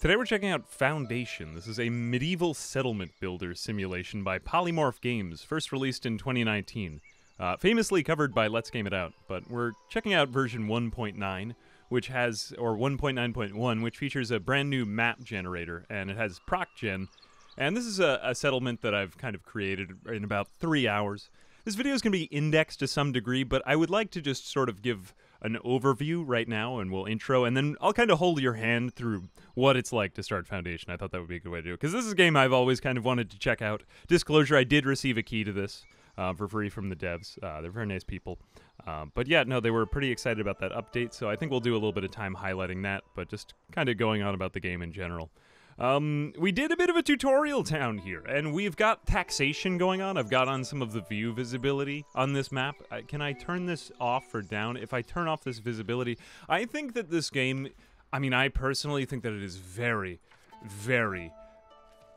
Today we're checking out Foundation. This is a medieval settlement builder simulation by Polymorph Games, first released in 2019. Famously covered by Let's Game It Out, but we're checking out version 1.9, which has, or 1.9.1, which features a brand new map generator, and it has ProcGen. And this is a settlement that I've kind of created in about 3 hours. This video is going to be indexed to some degree, but I would like to just sort of give an overview right now, and we'll intro, and then I'll kind of hold your hand through what it's like to start Foundation. I thought that would be a good way to do it, because this is a game I've always kind of wanted to check out. Disclosure, I did receive a key to this for free from the devs. They're very nice people. But yeah, no, they were pretty excited about that update, so I think we'll do a little bit of time highlighting that, but just kind of going on about the game in general. We did a bit of a tutorial town here, and we've got taxation going on. I've got on some of the view visibility on this map. Can I turn this off or down? If I turn off this visibility, I think that this game, I mean, I personally think that it is very, very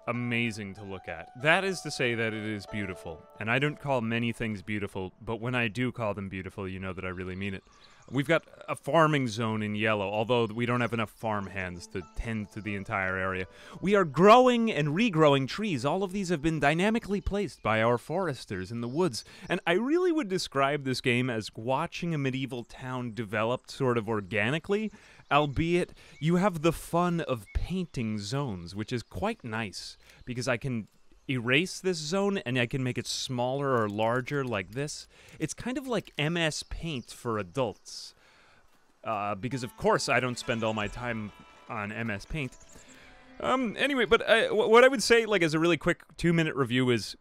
amazing to look at. That is to say that it is beautiful, and I don't call many things beautiful, but when I do call them beautiful, you know that I really mean it. We've got a farming zone in yellow, although we don't have enough farm hands to tend to the entire area. We are growing and regrowing trees. All of these have been dynamically placed by our foresters in the woods. And I really would describe this game as watching a medieval town develop sort of organically, albeit you have the fun of painting zones, which is quite nice because I can erase this zone and I can make it smaller or larger like this. It's kind of like MS Paint for adults. Because of course I don't spend all my time on MS Paint. Anyway, but what I would say, like, as a really quick 2-minute review is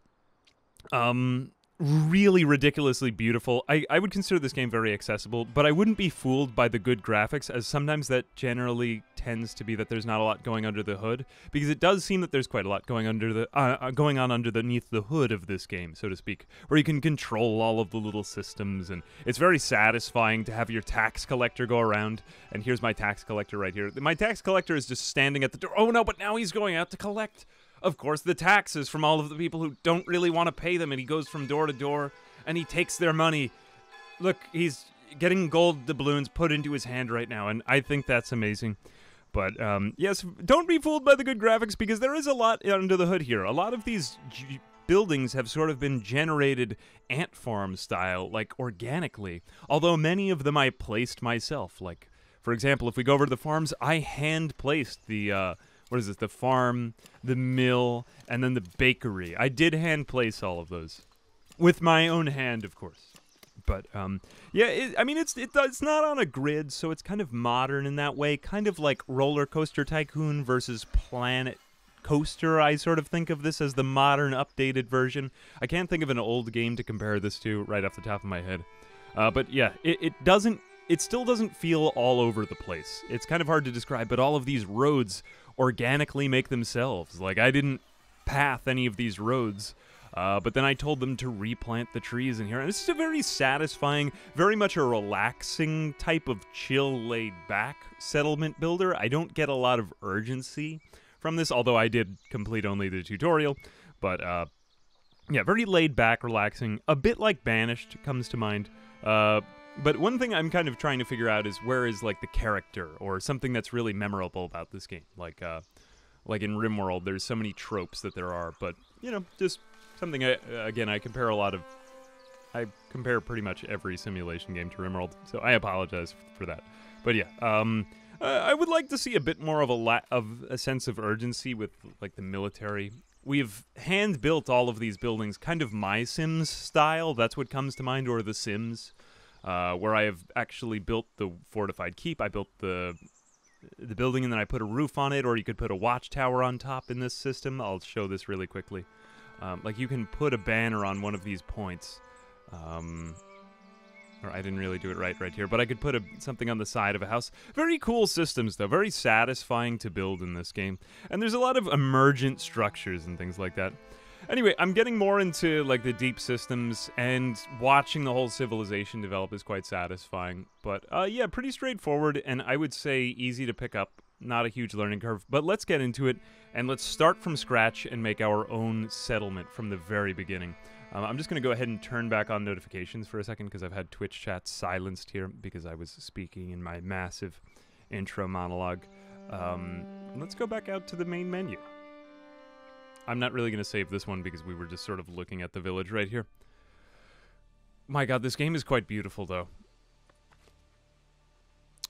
really ridiculously beautiful. I would consider this game very accessible, but I wouldn't be fooled by the good graphics, as sometimes that generally tends to be that there's not a lot going under the hood, because it does seem that there's quite a lot going under the underneath the hood of this game, so to speak, where you can control all of the little systems, and it's very satisfying to have your tax collector go around. And here's my tax collector right here. My tax collector is just standing at the door. Oh no, but now he's going out to collect, of course, the taxes from all of the people who don't really want to pay them, and he goes from door to door and he takes their money. Look, he's getting gold doubloons put into his hand right now, and I think that's amazing. But yes, don't be fooled by the good graphics, because there is a lot under the hood here. A lot of these buildings have sort of been generated ant farm style, like organically, although many of them I placed myself. Like, for example, if we go over to the farms, I hand placed the what is this? The farm, the mill, and then the bakery. I did hand place all of those with my own hand, of course. But yeah, I mean, it's not on a grid, so it's kind of modern in that way, kind of like Roller Coaster Tycoon versus Planet Coaster. I sort of think of this as the modern, updated version. I can't think of an old game to compare this to right off the top of my head. But yeah, it still doesn't feel all over the place. It's kind of hard to describe, but all of these roads organically make themselves. Like, I didn't path any of these roads, but then I told them to replant the trees in here. And it's just a very satisfying, very much a relaxing type of chill, laid-back settlement builder. I don't get a lot of urgency from this, although I did complete only the tutorial. But yeah, very laid-back, relaxing, a bit like Banished comes to mind. But one thing I'm kind of trying to figure out is where is, like, the character or something that's really memorable about this game. Like in RimWorld, there's so many tropes that there are, but, you know, just something, again, I compare pretty much every simulation game to RimWorld, so I apologize for that. But yeah, I would like to see a bit more of a sense of urgency with, like, the military. We've hand-built all of these buildings, kind of My Sims style, that's what comes to mind, or The Sims. Where I have actually built the fortified keep. I built the building and then I put a roof on it, or you could put a watchtower on top in this system. I'll show this really quickly. Like, you can put a banner on one of these points. Or I didn't really do it right here, but I could put something on the side of a house. Very cool systems, though. Very satisfying to build in this game. And there's a lot of emergent structures and things like that. Anyway, I'm getting more into, like, the deep systems, and watching the whole civilization develop is quite satisfying. But, yeah, pretty straightforward, and I would say easy to pick up. Not a huge learning curve, but let's get into it, and let's start from scratch and make our own settlement from the very beginning. I'm just going to go ahead and turn back on notifications for a second, because I've had Twitch chat silenced here, because I was speaking in my massive intro monologue. Let's go back out to the main menu. I'm not really going to save this one because we were just sort of looking at the village right here. My god, this game is quite beautiful, though.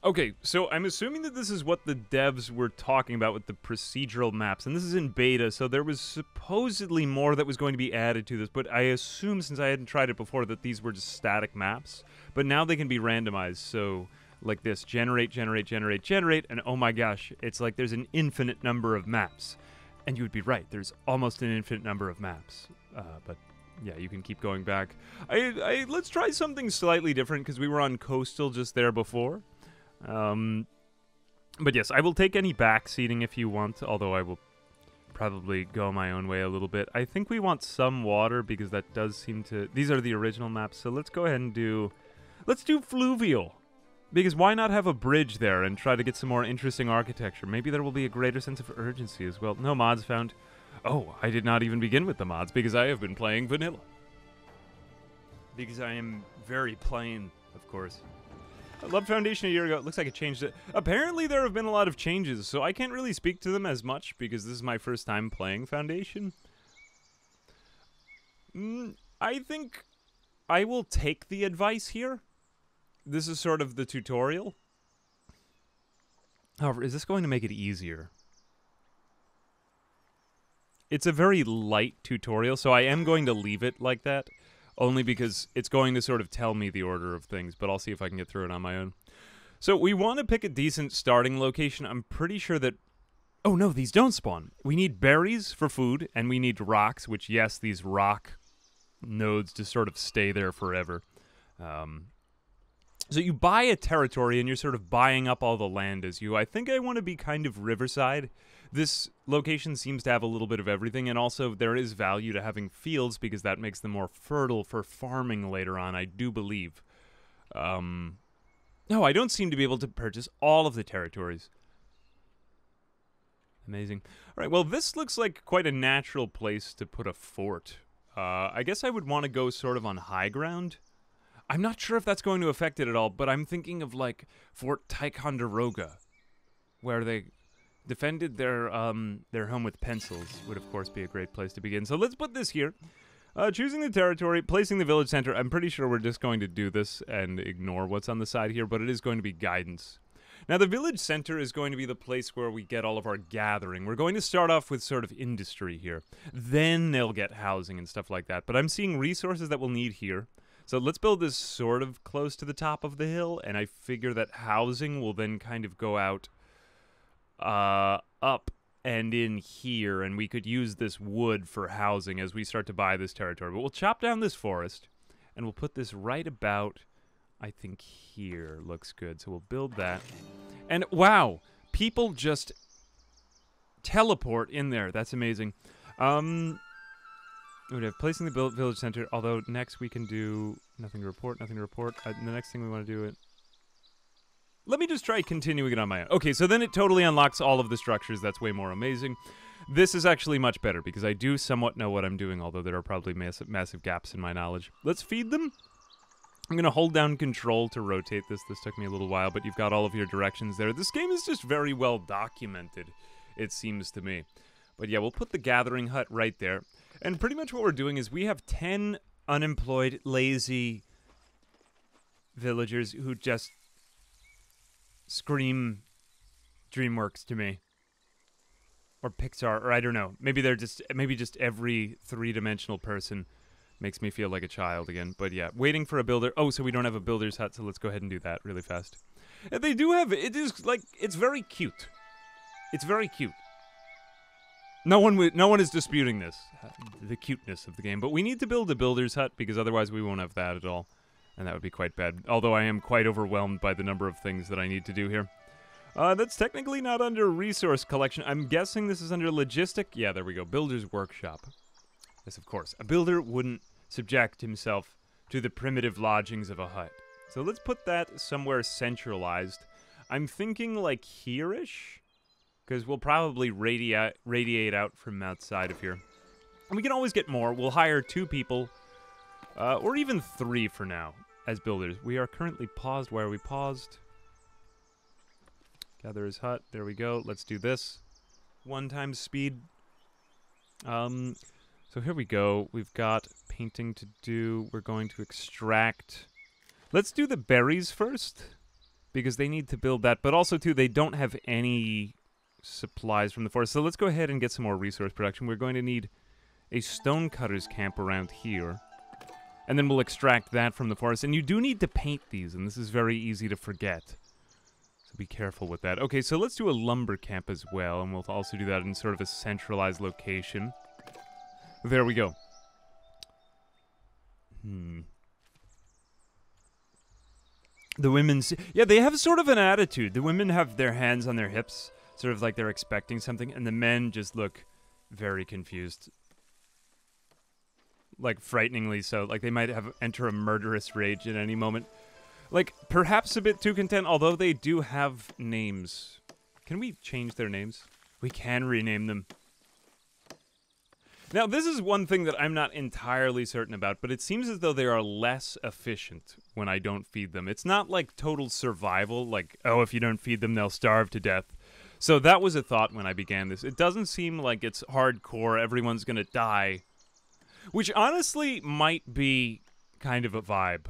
Okay, so I'm assuming that this is what the devs were talking about with the procedural maps, and this is in beta, so there was supposedly more that was going to be added to this, but I assume, since I hadn't tried it before, that these were just static maps, but now they can be randomized, so like this, generate, generate, generate, generate, and oh my gosh, it's like there's an infinite number of maps, and you would be right, there's almost an infinite number of maps, but... yeah, you can keep going back. Let's try something slightly different, because we were on Coastal just there before. But yes, I will take any backseating if you want, although I will probably go my own way a little bit. I think we want some water, because that does seem to... these are the original maps, so let's go ahead and do... let's do fluvial! Because why not have a bridge there and try to get some more interesting architecture? Maybe there will be a greater sense of urgency as well. No mods found... oh, I did not even begin with the mods because I have been playing vanilla. Because I am very plain, of course. I loved Foundation a year ago. It looks like it changed it. Apparently there have been a lot of changes, so I can't really speak to them as much because this is my first time playing Foundation. I think I will take the advice here. This is sort of the tutorial. However, is this going to make it easier? It's a very light tutorial, so I am going to leave it like that, only because it's going to sort of tell me the order of things, but I'll see if I can get through it on my own. So we want to pick a decent starting location. I'm pretty sure that... oh no, these don't spawn. We need berries for food, and we need rocks, which yes, these rock nodes just sort of stay there forever. So you buy a territory, and you're sort of buying up all the land as you... I think I want to be kind of riverside. This location seems to have a little bit of everything, and also there is value to having fields because that makes them more fertile for farming later on, I do believe. No, I don't seem to be able to purchase all of the territories. Amazing. All right, well, this looks like quite a natural place to put a fort. I guess I would want to go sort of on high ground. I'm not sure if that's going to affect it at all, but I'm thinking of, like, Fort Ticonderoga, where they... defended their home with pencils would, of course, be a great place to begin. So let's put this here. Choosing the territory, placing the village center. I'm pretty sure we're just going to do this and ignore what's on the side here, but it is going to be guidance. Now, the village center is going to be the place where we get all of our gathering. We're going to start off with sort of industry here. Then they'll get housing and stuff like that. But I'm seeing resources that we'll need here. So let's build this sort of close to the top of the hill, and I figure that housing will then kind of go out... up and in here, and we could use this wood for housing as we start to buy this territory. But we'll chop down this forest, and we'll put this right about, I think, here. Looks good. So we'll build that. And wow, people just teleport in there. That's amazing. We have placing the village center, although next we can do nothing to report, nothing to report. The next thing we want to do is... let me just try continuing it on my own. Okay, so then it totally unlocks all of the structures. That's way more amazing. This is actually much better because I do somewhat know what I'm doing, although there are probably massive gaps in my knowledge. Let's feed them. I'm going to hold down control to rotate this. This took me a little while, but you've got all of your directions there. This game is just very well documented, it seems to me. But yeah, we'll put the gathering hut right there. And pretty much what we're doing is we have 10 unemployed, lazy villagers who just... scream DreamWorks to me, or Pixar, or I don't know. Maybe they're just, maybe just every three-dimensional person makes me feel like a child again. But yeah, waiting for a builder. Oh, so we don't have a builder's hut, so let's go ahead and do that really fast. And they do have it. Is like it's very cute. It's very cute. No one is disputing this, the cuteness of the game. But we need to build a builder's hut because otherwise we won't have that at all. And that would be quite bad, although I am quite overwhelmed by the number of things that I need to do here. That's technically not under resource collection. I'm guessing this is under logistic. Yeah, there we go. Builder's workshop. Yes, of course. A builder wouldn't subject himself to the primitive lodgings of a hut. So let's put that somewhere centralized. I'm thinking like here-ish, because we'll probably radiate out from outside of here. And we can always get more. We'll hire 2 people. Or even 3 for now, as builders. We are currently paused. Why are we paused? Gather his hut. There we go. Let's do this. 1 times speed. So here we go. We've got painting to do. We're going to extract. Let's do the berries first, because they need to build that. But also, too, they don't have any supplies from the forest. So let's go ahead and get some more resource production. We're going to need a stonecutter's camp around here. And then we'll extract that from the forest. And you do need to paint these, and this is very easy to forget. So be careful with that. Okay, so let's do a lumber camp as well, and we'll also do that in sort of a centralized location. There we go. The women's... yeah, they have sort of an attitude. The women have their hands on their hips, sort of like they're expecting something, and the men just look very confused. Like, frighteningly so. Like, they might have enter a murderous rage at any moment. Like, perhaps a bit too content, although they do have names. Can we change their names? We can rename them. Now, this is one thing that I'm not entirely certain about, but it seems as though they are less efficient when I don't feed them. It's not like total survival, like, oh, if you don't feed them, they'll starve to death. So that was a thought when I began this. It doesn't seem like it's hardcore, everyone's gonna die. Which honestly might be kind of a vibe.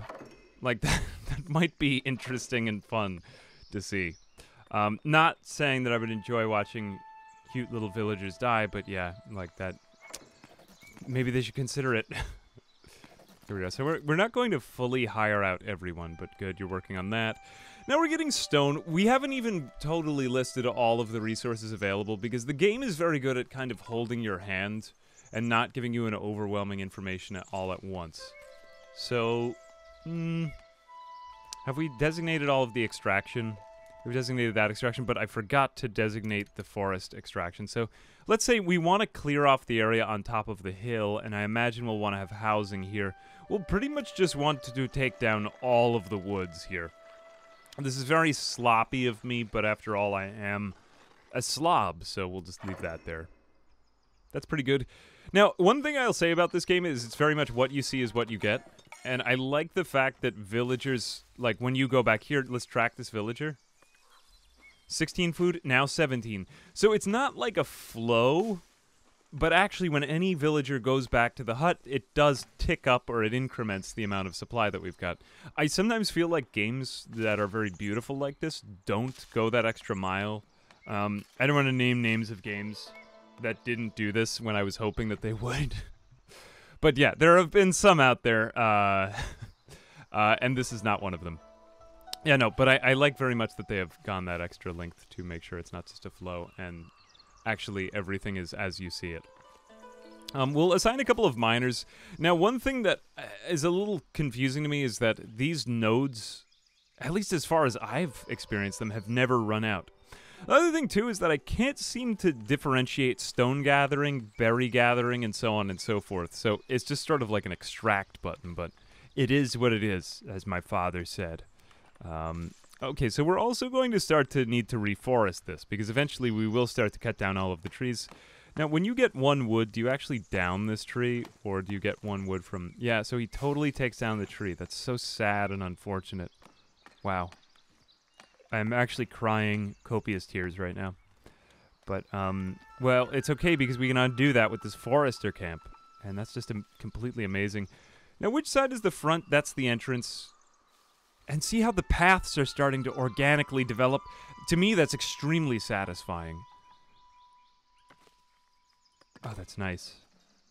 Like, that might be interesting and fun to see. Not saying that I would enjoy watching cute little villagers die, but yeah, like that. Maybe they should consider it. There we go. So we're not going to fully hire out everyone, but good, you're working on that. Now we're getting stone. We haven't even totally listed all of the resources available, because the game is very good at kind of holding your hand and not giving you an overwhelming information all at once. So, have we designated all of the extraction? We've designated that extraction, but I forgot to designate the forest extraction. So, let's say we want to clear off the area on top of the hill, and I imagine we'll want to have housing here. We'll pretty much just want to take down all of the woods here. This is very sloppy of me, but after all, I am a slob, so we'll just leave that there. That's pretty good. Now, one thing I'll say about this game is it's very much what you see is what you get. And I like the fact that villagers, like when you go back here, let's track this villager. 16 food, now 17. So it's not like a flow, but actually when any villager goes back to the hut, it does tick up or it increments the amount of supply that we've got. I sometimes feel like games that are very beautiful like this don't go that extra mile. I don't want to name names of games that didn't do this when I was hoping that they would. But yeah, there have been some out there, and this is not one of them. Yeah, no, but I like very much that they have gone that extra length to make sure it's not just a flow, and actually everything is as you see it. We'll assign a couple of miners. Now, one thing that is a little confusing to me is that these nodes, at least as far as I've experienced them, have never run out. The other thing, too, is that I can't seem to differentiate stone gathering, berry gathering, and so on and so forth. So it's just sort of like an extract button, but it is what it is, as my father said. Okay, so we're also going to start to need to reforest this, because eventually we will start to cut down all of the trees. Now, when you get one wood, do you actually down this tree, or do you get one wood from... yeah, so he totally takes down the tree. That's so sad and unfortunate. Wow. I'm actually crying copious tears right now. But, well, it's okay because we can undo that with this forester camp. And that's just completely amazing. Now, which side is the front? That's the entrance. And see how the paths are starting to organically develop? To me, that's extremely satisfying. Oh, that's nice.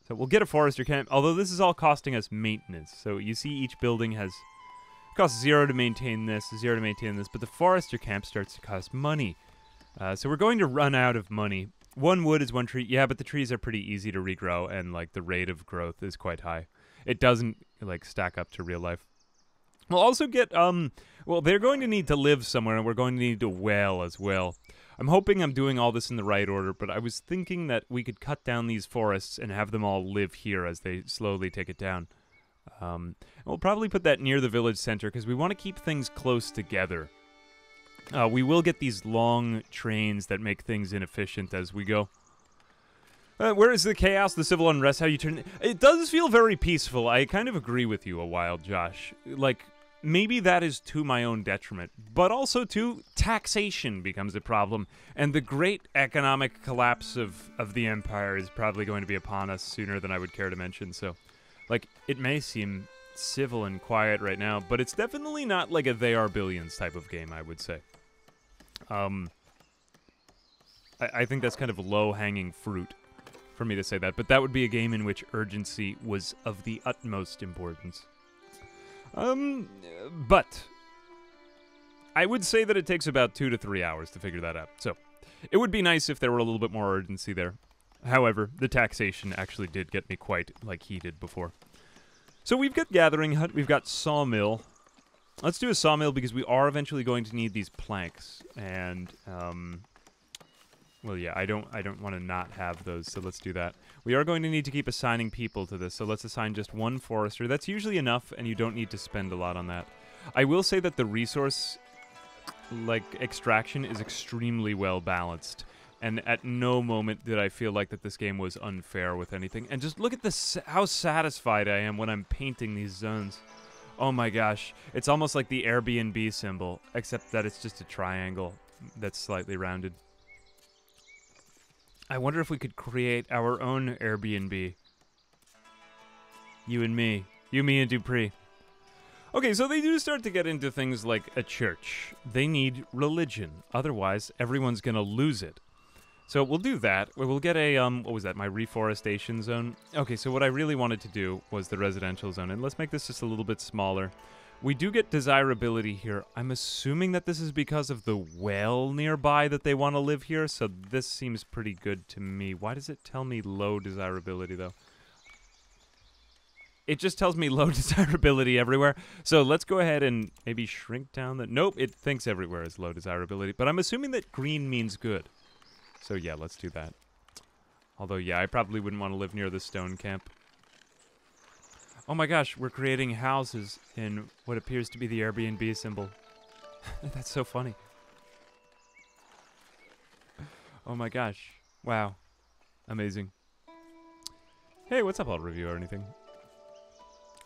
So we'll get a forester camp, although this is all costing us maintenance. So you see each building has... costs 0 to maintain this, 0 to maintain this, but the forester camp starts to cost money. So we're going to run out of money. 1 wood is 1 tree. Yeah, but the trees are pretty easy to regrow, and, like, the rate of growth is quite high. It doesn't, like, stack up to real life. We'll also get, well, they're going to need to live somewhere, and we're going to need to well as well. I'm hoping I'm doing all this in the right order, but I was thinking that we could cut down these forests and have them all live here as they slowly take it down. We'll probably put that near the village center because we want to keep things close together. We will get these long trains that make things inefficient as we go. Where is the chaos, the civil unrest, how you turn... It does feel very peaceful. I kind of agree with you a while, Josh. Like, Maybe that is to my own detriment, but also to taxation becomes a problem, and the great economic collapse of the empire is probably going to be upon us sooner than I would care to mention, so, like, it may seem civil and quiet right now, but it's definitely not like a They Are Billions type of game, I would say. I think that's kind of low-hanging fruit for me to say that, but that would be a game in which urgency was of the utmost importance. But I would say that it takes about 2 to 3 hours to figure that out. So it would be nice if there were a little bit more urgency there. However, the taxation actually did get me quite like heated before. So we've got Gathering Hut, we've got Sawmill. Let's do a Sawmill because we are eventually going to need these planks. And, well, yeah, I don't want to not have those, so let's do that. We are going to need to keep assigning people to this, so let's assign just one forester. That's usually enough, and you don't need to spend a lot on that. I will say that the resource, like, extraction is extremely well balanced, and at no moment did I feel like that this game was unfair with anything. And just look at this, how satisfied I am when I'm painting these zones. Oh my gosh, it's almost like the Airbnb symbol, except that it's just a triangle that's slightly rounded. I wonder if we could create our own Airbnb. You and me. You, me, and Dupree. Okay, so they do start to get into things like a church. They need religion. Otherwise, everyone's going to lose it. So we'll do that. We'll get a, what was that, my reforestation zone? Okay, so what I really wanted to do was the residential zone. And let's make this just a little bit smaller. We do get desirability here. I'm assuming that this is because of the well nearby that they want to live here, so this seems pretty good to me. Why does it tell me low desirability, though? It just tells me low desirability everywhere. So let's go ahead and maybe shrink down the... Nope, it thinks everywhere is low desirability, but I'm assuming that green means good. So yeah, let's do that. Although, yeah, I probably wouldn't want to live near the stone camp. Oh my gosh, we're creating houses in what appears to be the Airbnb symbol. That's so funny. Oh my gosh. Wow. Amazing. Hey, what's up? I'll review or anything.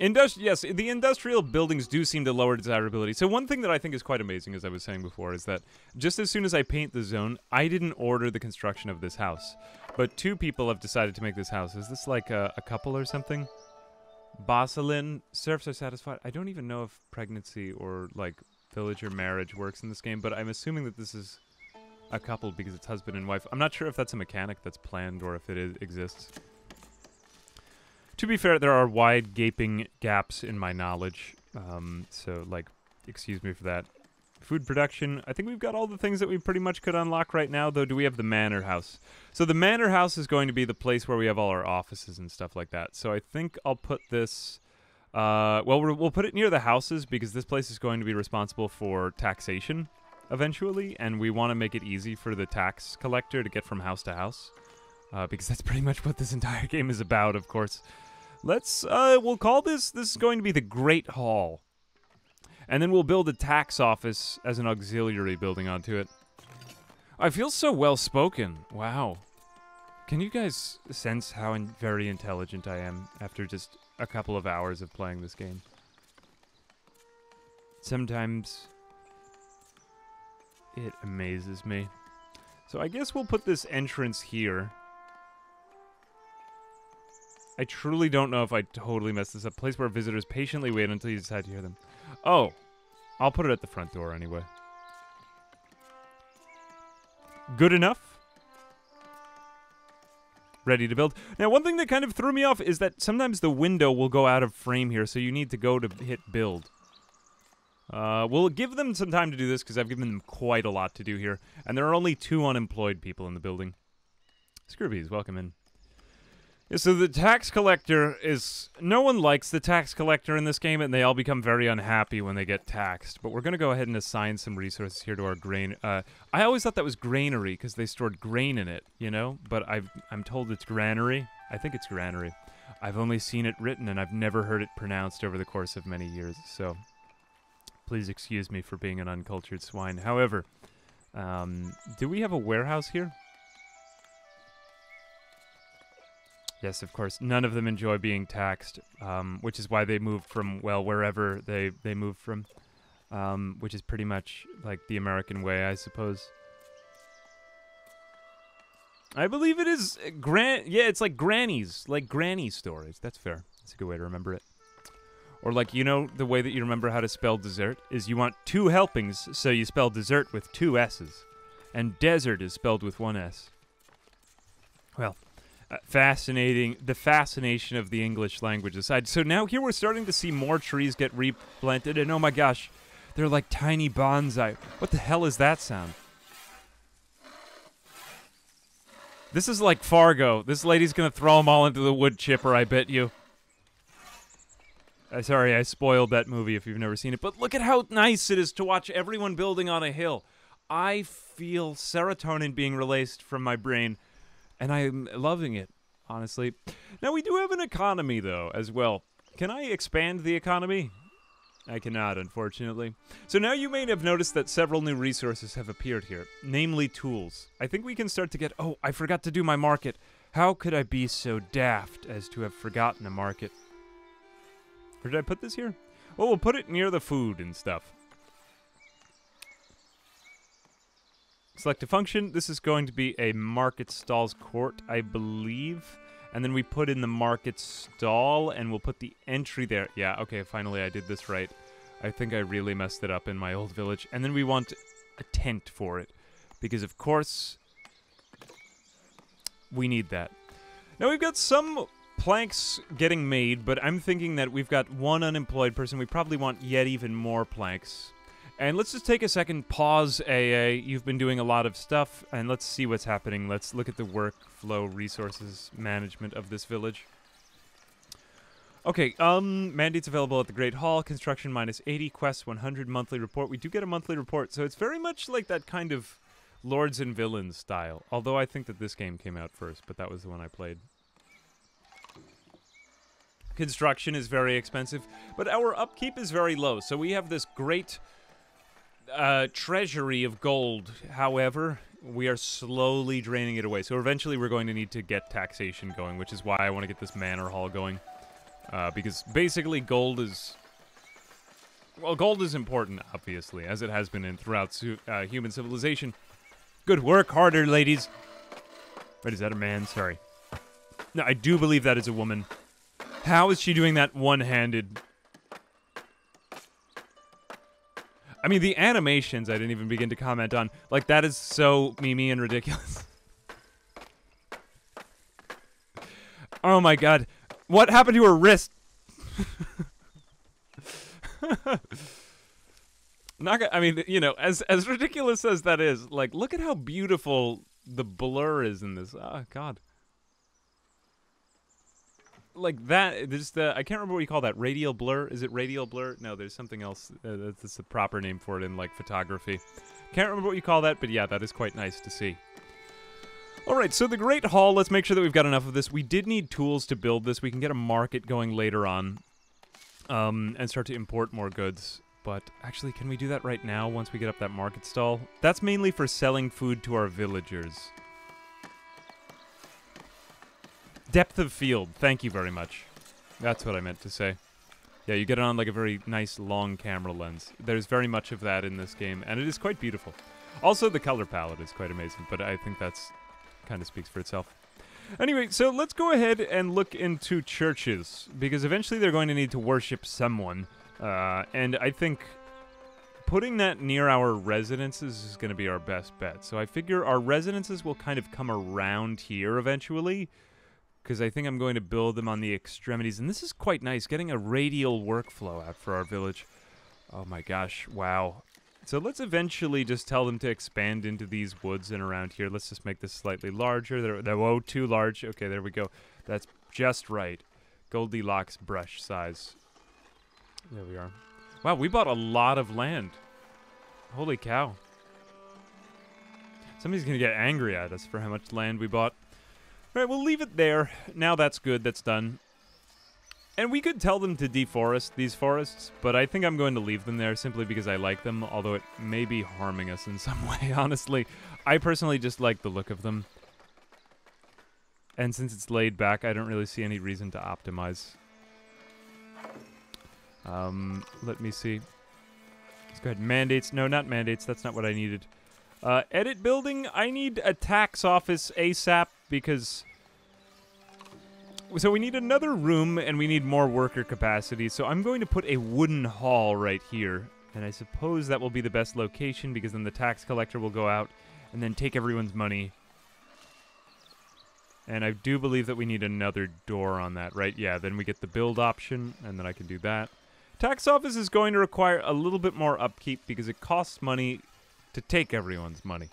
Yes, the industrial buildings do seem to lower desirability. So one thing that I think is quite amazing, as I was saying before, is that just as soon as I paint the zone, I didn't order the construction of this house. But two people have decided to make this house. Is this like a couple or something? Bosselin, serfs are satisfied. I don't even know if pregnancy or, like, villager marriage works in this game, but I'm assuming that this is a couple because it's husband and wife. I'm not sure if that's a mechanic that's planned or if it exists. To be fair, there are wide gaping gaps in my knowledge, so, like, excuse me for that. Food production, I think we've got all the things that we pretty much could unlock right now, though do we have the manor house? So the manor house is going to be the place where we have all our offices and stuff like that. So I think I'll put this, well, we'll put it near the houses because this place is going to be responsible for taxation eventually, and we want to make it easy for the tax collector to get from house to house, because that's pretty much what this entire game is about, of course. Let's, we'll call this, this is going to be the Great Hall. And then we'll build a tax office as an auxiliary building onto it. I feel so well-spoken. Wow. Can you guys sense how very intelligent I am after just a couple of hours of playing this game? Sometimes it amazes me. So I guess we'll put this entrance here. I truly don't know if I totally messed this up. Place where visitors patiently wait until you decide to hear them. Oh, I'll put it at the front door anyway. Good enough. Ready to build. Now, one thing that kind of threw me off is that sometimes the window will go out of frame here, so you need to go to hit build. We'll give them some time to do this because I've given them quite a lot to do here, and there are only 2 unemployed people in the building. Scroobies, welcome in. So the tax collector is... No one likes the tax collector in this game, and they all become very unhappy when they get taxed. But we're going to go ahead and assign some resources here to our grain. I always thought that was granary, because they stored grain in it, you know? But I'm told it's granary. I think it's granary. I've only seen it written, and I've never heard it pronounced over the course of many years. So please excuse me for being an uncultured swine. However, do we have a warehouse here? Yes, of course. None of them enjoy being taxed, which is why they moved from, well, wherever they moved from, which is pretty much like the American way, I suppose. I believe it is yeah, it's like granny stories. That's fair. That's a good way to remember it. Or like, you know, the way that you remember how to spell dessert is you want two helpings, so you spell dessert with two S's. And desert is spelled with one S. Well, fascinating, the fascination of the English language aside. So now here we're starting to see more trees get replanted, and oh my gosh, they're like tiny bonsai. What the hell is that sound? This is like Fargo. This lady's gonna throw them all into the wood chipper, I bet you. Sorry, I spoiled that movie if you've never seen it, but look at how nice it is to watch everyone building on a hill. I feel serotonin being released from my brain, and I'm loving it, honestly. Now, we do have an economy, though, as well. Can I expand the economy? I cannot, unfortunately. So now you may have noticed that several new resources have appeared here, namely tools. I think we can start to get... Oh, I forgot to do my market. How could I be so daft as to have forgotten a market? Or did I put this here? Well, we'll put it near the food and stuff. Select a function. This is going to be a market stall's court, I believe. And then we put in the market stall, and we'll put the entry there. Yeah, okay, finally I did this right. I think I really messed it up in my old village. And then we want a tent for it, because of course we need that. Now we've got some... planks getting made, but I'm thinking that we've got one unemployed person. We probably want yet even more planks. And let's just take a second, pause AA. You've been doing a lot of stuff, and let's see what's happening. Let's look at the workflow resources management of this village. Okay, mandates available at the Great Hall, construction -80, quests 100, monthly report. We do get a monthly report, so it's very much like that kind of Lords and Villains style. Although I think that this game came out first, but that was the one I played. Construction is very expensive, but our upkeep is very low, so we have this great treasury of gold. However, we are slowly draining it away, so eventually we're going to need to get taxation going, which is why I want to get this manor hall going, because basically gold is... Well, gold is important, obviously, as it has been in throughout human civilization. Good work, harder, ladies. Wait, is that a man? Sorry. No, I do believe that is a woman. How is she doing that one-handed? I mean, the animations I didn't even begin to comment on. Like, that is so memey and ridiculous. Oh my god. What happened to her wrist? Not I mean, you know, as ridiculous as that is, like, look at how beautiful the blur is in this. Oh, god. Like that, there's the, I can't remember what you call that, radial blur? Is it radial blur? No, there's something else that's the proper name for it in, like, photography. Can't remember what you call that, but yeah, that is quite nice to see. Alright, so the Great Hall, let's make sure that we've got enough of this. We did need tools to build this. We can get a market going later on, and start to import more goods. But, actually, can we do that right now once we get up that market stall? That's mainly for selling food to our villagers. Depth of field. Thank you very much. That's what I meant to say. Yeah, you get it on like a very nice long camera lens. There's very much of that in this game, and it is quite beautiful. Also, the color palette is quite amazing, but I think that's kind of speaks for itself. Anyway, so let's go ahead and look into churches, because eventually they're going to need to worship someone, and I think putting that near our residences is going to be our best bet. So I figure our residences will kind of come around here eventually, because I think I'm going to build them on the extremities. And this is quite nice, getting a radial workflow out for our village. Oh my gosh, wow. So let's eventually just tell them to expand into these woods and around here. Let's just make this slightly larger. Whoa, too large. Okay, there we go. That's just right. Goldilocks brush size. There we are. Wow, we bought a lot of land. Holy cow. Somebody's going to get angry at us for how much land we bought. All right, we'll leave it there. Now that's good. That's done. And we could tell them to deforest these forests, but I think I'm going to leave them there simply because I like them, although it may be harming us in some way, honestly. I personally just like the look of them. And since it's laid back, I don't really see any reason to optimize. Let me see. Let's go ahead. Mandates. No, not mandates. That's not what I needed. Edit building. I need a tax office ASAP because... So we need another room and we need more worker capacity. So I'm going to put a wooden hall right here. And I suppose that will be the best location because then the tax collector will go out and then take everyone's money. And I do believe that we need another door on that, right? Yeah, then we get the build option, and then I can do that. Tax office is going to require a little bit more upkeep because it costs money to take everyone's money.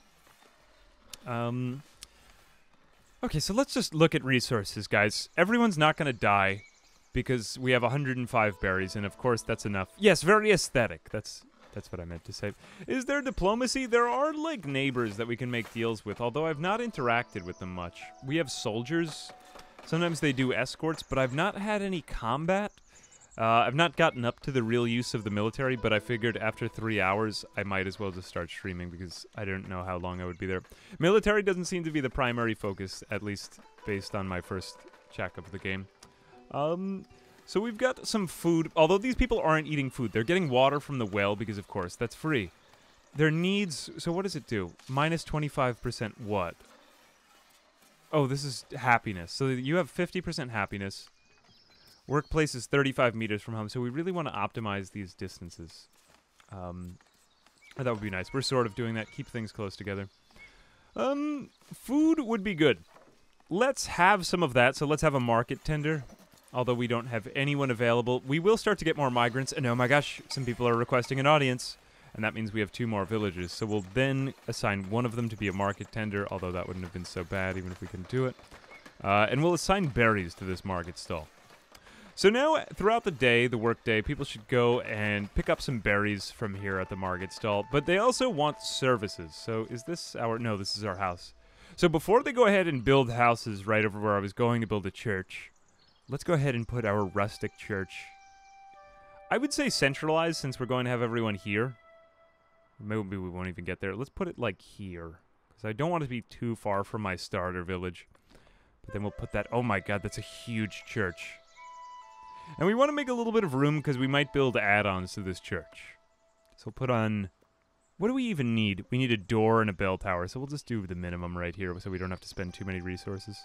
Okay, so let's just look at resources, guys. Everyone's not going to die because we have 105 berries, and of course that's enough. Yes, very aesthetic. That's what I meant to say. Is there diplomacy? There are, like, neighbors that we can make deals with, although I've not interacted with them much. We have soldiers. Sometimes they do escorts, but I've not had any combat. I've not gotten up to the real use of the military, but I figured after 3 hours, I might as well just start streaming because I don't know how long I would be there. Military doesn't seem to be the primary focus, at least based on my first check of the game. So we've got some food, although these people aren't eating food. They're getting water from the well because, of course, that's free. Their needs... So what does it do? Minus 25% what? Oh, this is happiness. So you have 50% happiness. Workplace is 35 meters from home, so we really want to optimize these distances. That would be nice. We're sort of doing that. Keep things close together. Food would be good. Let's have some of that, so let's have a market tender. Although we don't have anyone available. We will start to get more migrants. And oh my gosh, some people are requesting an audience. And that means we have 2 more villages. So we'll then assign one of them to be a market tender. Although that wouldn't have been so bad, even if we couldn't do it. And we'll assign berries to this market stall. So now, throughout the day, the work day, people should go and pick up some berries from here at the market stall. But they also want services. So is this our... No, this is our house. So before they go ahead and build houses right over where I was going to build a church... Let's go ahead and put our rustic church. I would say centralized since we're going to have everyone here. Maybe we won't even get there. Let's put it like here. Because I don't want it to be too far from my starter village. But then we'll put that... Oh my god, that's a huge church. And we want to make a little bit of room because we might build add-ons to this church. So we'll put on... What do we even need? We need a door and a bell tower. So we'll just do the minimum right here so we don't have to spend too many resources.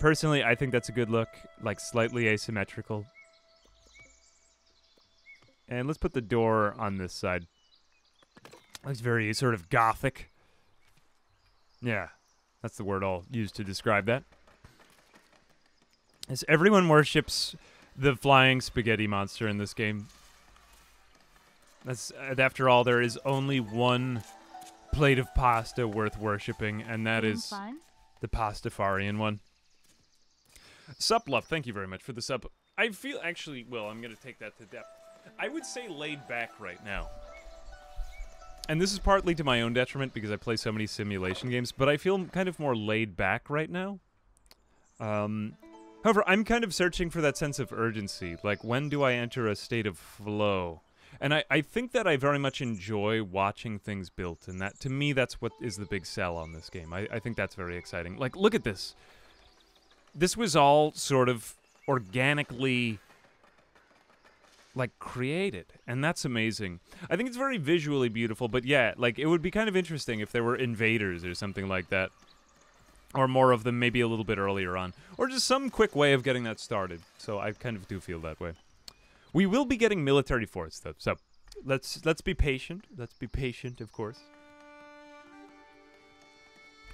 Personally, I think that's a good look, like slightly asymmetrical. And let's put the door on this side. Looks very sort of gothic. Yeah, that's the word I'll use to describe that. As everyone worships the flying spaghetti monster in this game. That's, after all, there is only one plate of pasta worth worshipping, and that is... Fun? The Pastafarian one. Suplove, thank you very much for the sub. I feel actually, well, I'm going to take that to depth. I would say laid back right now. And this is partly to my own detriment because I play so many simulation games, but I feel kind of more laid back right now. However, I'm kind of searching for that sense of urgency. Like, when do I enter a state of flow? And I think that I very much enjoy watching things built, and that, to me, that's what is the big sell on this game. I think that's very exciting. Like, look at this. This was all sort of organically, like, created, and that's amazing. I think it's very visually beautiful, but yeah, like, it would be kind of interesting if there were invaders or something like that. Or more of them maybe a little bit earlier on. Or just some quick way of getting that started. So I kind of do feel that way. We will be getting military force, though, so let's be patient. Let's be patient, of course.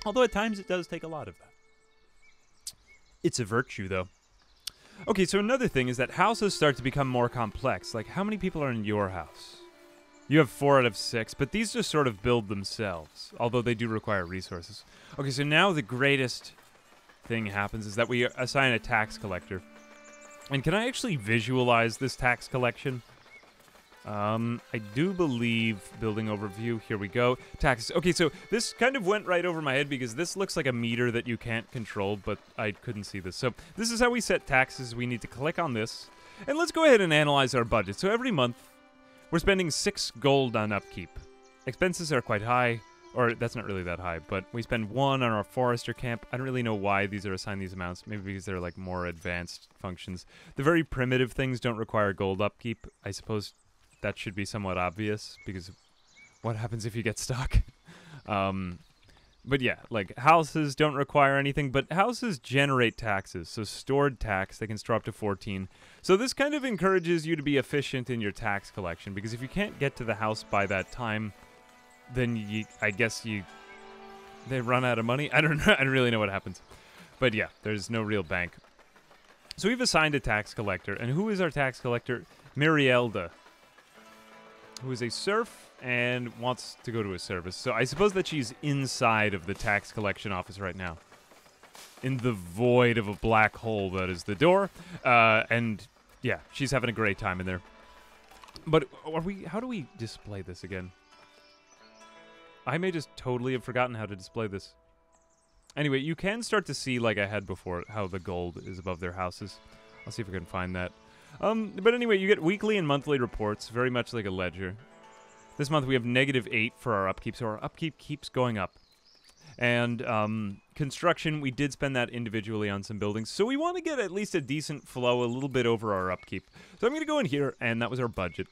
Although at times it does take a lot of that. It's a virtue, though. Okay, so another thing is that houses start to become more complex. Like, how many people are in your house? You have 4 out of 6, but these just sort of build themselves, although they do require resources. Okay, so now the greatest thing happens is that we assign a tax collector. And can I actually visualize this tax collection? I do believe building overview. Here we go. Taxes. Okay, so this kind of went right over my head because this looks like a meter that you can't control, but I couldn't see this. So this is how we set taxes. We need to click on this. And let's go ahead and analyze our budget. So every month, we're spending 6 gold on upkeep. Expenses are quite high. Or that's not really that high, but we spend one on our forester camp. I don't really know why these are assigned these amounts. Maybe because they're like more advanced functions. The very primitive things don't require gold upkeep. I suppose that should be somewhat obvious because what happens if you get stuck? But yeah, like houses don't require anything, but houses generate taxes. So stored tax, they can store up to 14. So this kind of encourages you to be efficient in your tax collection, because if you can't get to the house by that time, then I guess they run out of money. I don't know. I don't really know what happens. But yeah, there's no real bank. So we've assigned a tax collector. And who is our tax collector? Mirielda, who is a serf and wants to go to a service. So I suppose that she's inside of the tax collection office right now, in the void of a black hole that is the door. And yeah, she's having a great time in there. But are we? How do we display this again? I may just totally have forgotten how to display this. Anyway, you can start to see, like I had before, how the gold is above their houses. I'll see if I can find that. But anyway, you get weekly and monthly reports, very much like a ledger. This month we have -8 for our upkeep, so our upkeep keeps going up. And construction, we did spend that individually on some buildings, so we want to get at least a decent flow a little bit over our upkeep. So I'm going to go in here, and that was our budget.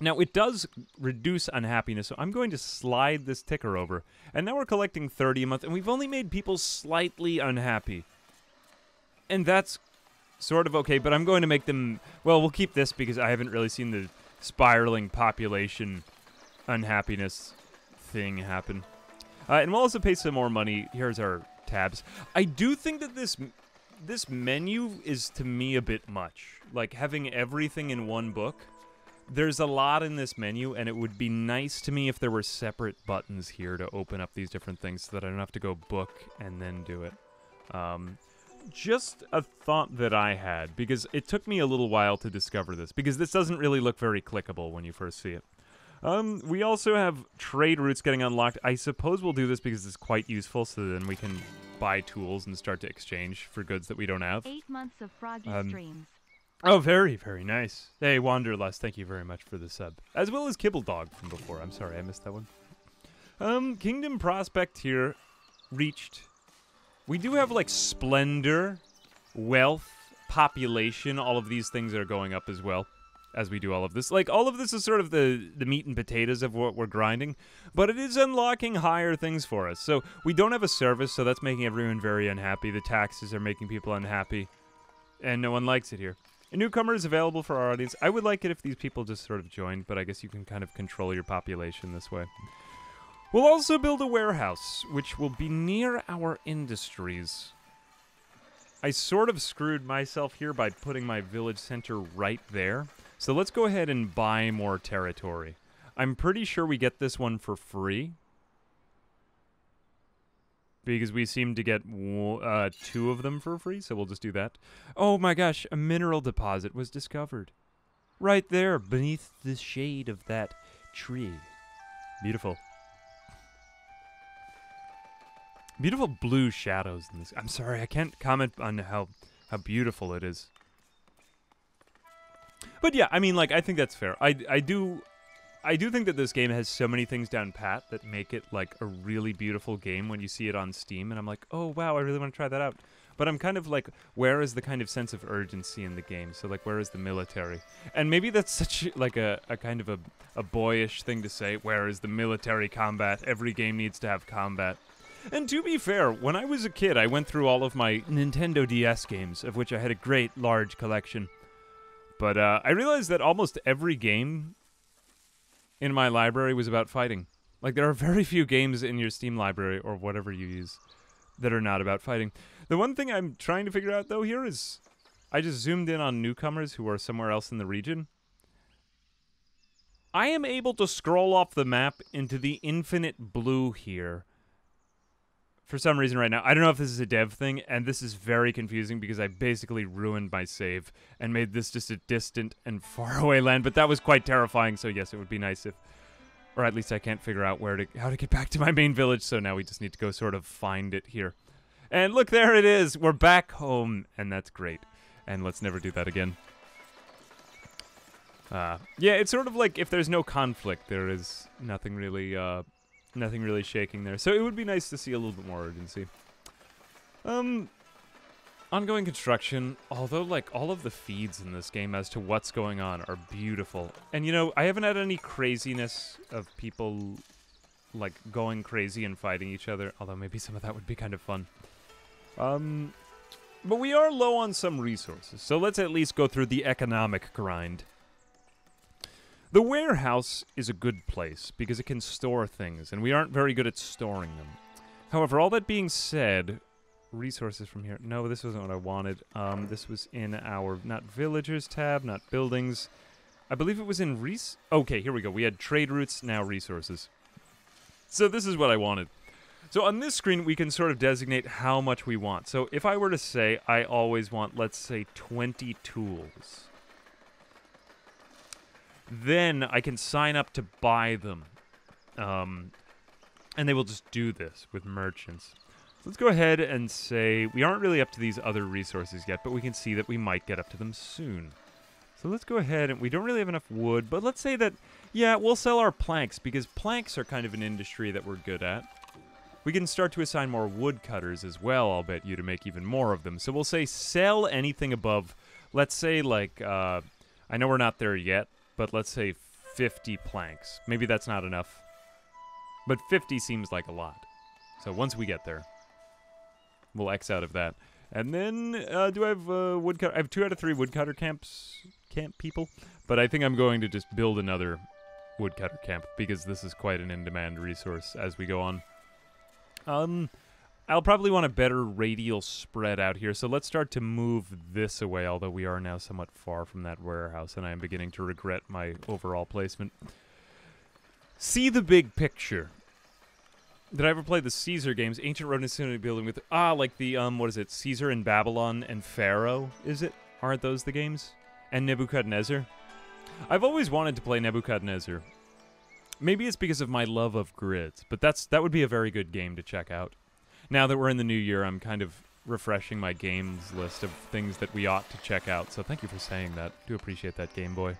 Now, it does reduce unhappiness, so I'm going to slide this ticker over. And now we're collecting 30 a month, and we've only made people slightly unhappy. And that's sort of okay, but I'm going to make them... Well, we'll keep this because I haven't really seen the spiraling population unhappiness thing happen. And we'll also pay some more money. Here's our tabs. I do think that this menu is, to me, a bit much. Like, having everything in one book... There's a lot in this menu, and it would be nice to me if there were separate buttons here to open up these different things so that I don't have to go book and then do it. Just a thought that I had, because it took me a little while to discover this, because this doesn't really look very clickable when you first see it. We also have trade routes getting unlocked. I suppose we'll do this because it's quite useful, so then we can buy tools and start to exchange for goods that we don't have. 8 months of froggy streams. Oh, very, very nice. Hey, Wanderlust, thank you very much for the sub. As well as Kibbledog from before. I'm sorry, I missed that one. Kingdom Prospect here reached. We do have, like, Splendor, Wealth, Population. All of these things are going up as well as we do all of this. Like, all of this is sort of the meat and potatoes of what we're grinding. But it is unlocking higher things for us. So, we don't have a service, so that's making everyone very unhappy. The taxes are making people unhappy. And no one likes it here. A newcomer is available for our audience. I would like it if these people just sort of joined, but I guess you can kind of control your population this way. We'll also build a warehouse, which will be near our industries. I sort of screwed myself here by putting my village center right there. So let's go ahead and buy more territory. I'm pretty sure we get this one for free, because we seem to get 2 of them for free, so we'll just do that. Oh my gosh, a mineral deposit was discovered. Right there, beneath the shade of that tree. Beautiful. Beautiful blue shadows in this. I'm sorry, I can't comment on how beautiful it is. But yeah, I mean, like, I think that's fair. I do think that this game has so many things down pat that make it, like, a really beautiful game when you see it on Steam, and I'm like, oh, wow, I really want to try that out. But I'm kind of like, where is the kind of sense of urgency in the game? So, like, where is the military? And maybe that's such, like, a kind of a boyish thing to say, where is the military combat? Every game needs to have combat. And to be fair, when I was a kid, I went through all of my Nintendo DS games, of which I had a great, large collection. But I realized that almost every game in my library was about fighting. Like, there are very few games in your Steam library or whatever you use that are not about fighting. The one thing I'm trying to figure out, though, here is I just zoomed in on newcomers who are somewhere else in the region. I am able to scroll off the map into the infinite blue here for some reason right now. I don't know if this is a dev thing, and this is very confusing because I basically ruined my save and made this just a distant and faraway land, but that was quite terrifying, so yes, it would be nice if... Or at least I can't figure out how to get back to my main village, so now we just need to go sort of find it here. And look, there it is! We're back home, and that's great. And let's never do that again. Yeah, it's sort of like if there's no conflict, there is nothing really Nothing really shaking there. So it would be nice to see a little bit more urgency. Ongoing construction, although like all of the feeds in this game as to what's going on are beautiful. And you know, I haven't had any craziness of people like going crazy and fighting each other, although maybe some of that would be kind of fun. But we are low on some resources, so let's at least go through the economic grind. The warehouse is a good place because it can store things, and we aren't very good at storing them. However, all that being said, resources from here. No, this wasn't what I wanted. This was in our, not villagers tab, not buildings. I believe it was in okay, here we go. We had trade routes, now resources. So this is what I wanted. So on this screen, we can sort of designate how much we want. So if I were to say, I always want, let's say, 20 tools. Then I can sign up to buy them. And they will just do this with merchants. So let's go ahead and say we aren't really up to these other resources yet, but we can see that we might get up to them soon. So let's go ahead and we don't really have enough wood, but let's say that, yeah, we'll sell our planks because planks are kind of an industry that we're good at. We can start to assign more woodcutters as well, I'll bet you, to make even more of them. So we'll say sell anything above, let's say like, I know we're not there yet, but let's say 50 planks. Maybe that's not enough. But 50 seems like a lot. So once we get there, we'll X out of that. And then, do I have woodcutter? I have 2 out of 3 woodcutter camp people. But I think I'm going to just build another woodcutter camp because this is quite an in-demand resource as we go on. I'll probably want a better radial spread out here, so let's start to move this away, although we are now somewhat far from that warehouse, and I am beginning to regret my overall placement. See the big picture. Did I ever play the Caesar games? Ancient Renaissance building with, like the, what is it, Caesar and Babylon and Pharaoh, is it? Aren't those the games? And Nebuchadnezzar? I've always wanted to play Nebuchadnezzar. Maybe it's because of my love of grids, but that would be a very good game to check out. Now that we're in the new year, I'm kind of refreshing my games list of things that we ought to check out. So thank you for saying that. Do appreciate that, Game Boy.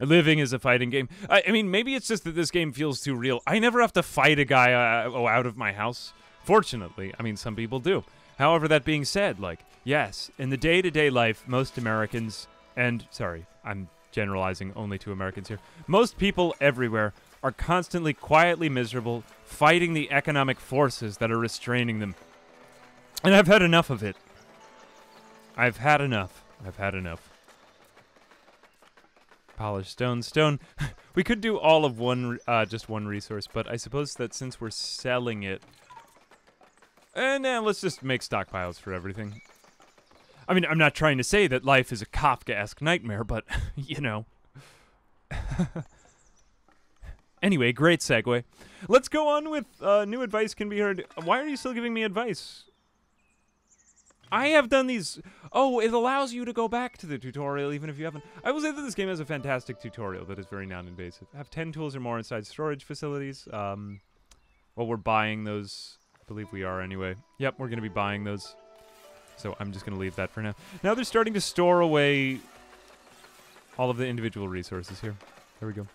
Living is a fighting game. I mean, maybe it's just that this game feels too real. I never have to fight a guy out of my house. Fortunately, I mean, some people do. However, that being said, like, yes, in the day-to-day life, most Americans, and sorry, I'm generalizing only to Americans here, most people everywhere are constantly quietly miserable, fighting the economic forces that are restraining them. And I've had enough of it. I've had enough. I've had enough. Polished stone. Stone. We could do all of one, just one resource, but I suppose that since we're selling it... And now let's just make stockpiles for everything. I mean, I'm not trying to say that life is a Kafka-esque nightmare, but, you know... Anyway, great segue. Let's go on with new advice can be heard. Why are you still giving me advice? I have done these. Oh, it allows you to go back to the tutorial even if you haven't. I will say that this game has a fantastic tutorial that is very non-invasive. Have 10 tools or more inside storage facilities. Well, we're buying those. I believe we are anyway. Yep, we're going to be buying those. So I'm just going to leave that for now. Now they're starting to store away all of the individual resources here. There we go.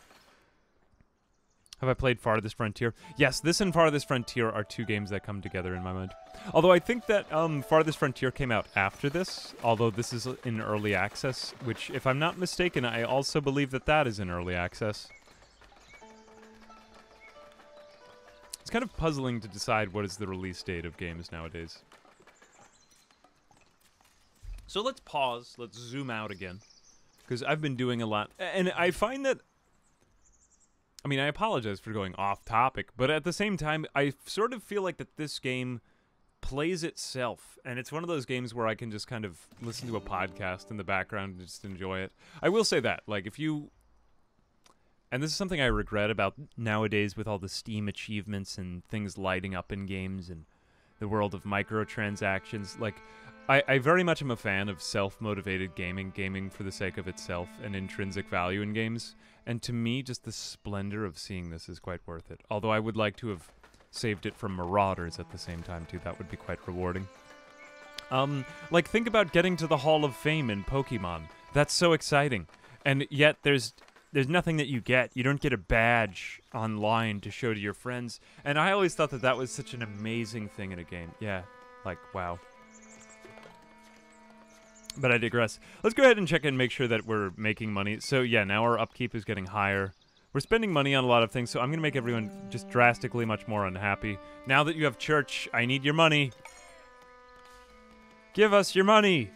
Have I played Farthest Frontier? Yes, this and Farthest Frontier are two games that come together in my mind. Although I think that Farthest Frontier came out after this, although this is in early access, which, if I'm not mistaken, I also believe that that is in early access. It's kind of puzzling to decide what is the release date of games nowadays. So let's pause, let's zoom out again, because I've been doing a lot, and I find that... I mean, I apologize for going off topic, but at the same time, I sort of feel like that this game plays itself, and it's one of those games where I can just kind of listen to a podcast in the background and just enjoy it. I will say that, like, if you... And this is something I regret about nowadays with all the Steam achievements and things lighting up in games and the world of microtransactions. Like, I very much am a fan of self-motivated gaming, gaming for the sake of itself and intrinsic value in games. And to me, just the splendor of seeing this is quite worth it. Although I would like to have saved it from Marauders at the same time, too. That would be quite rewarding. Like, think about getting to the Hall of Fame in Pokemon. That's so exciting. And yet, there's there's nothing that you get. You don't get a badge online to show to your friends. And I always thought that that was such an amazing thing in a game. Yeah, like, wow. But I digress. Let's go ahead and check in and make sure that we're making money. So yeah, now our upkeep is getting higher. We're spending money on a lot of things, so I'm going to make everyone just drastically much more unhappy. Now that you have church, I need your money. Give us your money.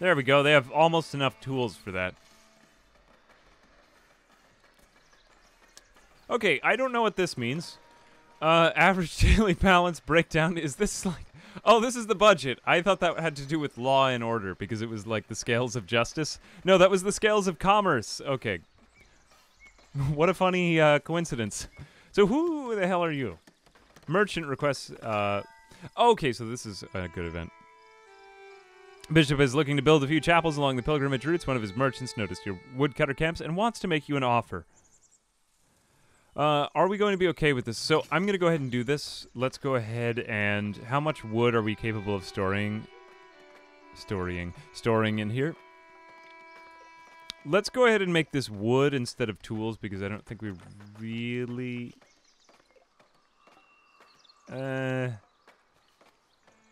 There we go. They have almost enough tools for that. Okay, I don't know what this means. Average daily balance breakdown. Is this like... Oh, this is the budget. I thought that had to do with law and order because it was like the scales of justice. No, that was the scales of commerce. Okay. What a funny coincidence. So who the hell are you? Merchant requests... okay, so this is a good event. Bishop is looking to build a few chapels along the pilgrimage routes. One of his merchants noticed your woodcutter camps and wants to make you an offer. Are we going to be okay with this? So I'm going to go ahead and do this. Let's go ahead and... How much wood are we capable of storing? Storing in here? Let's go ahead and make this wood instead of tools, because I don't think we really...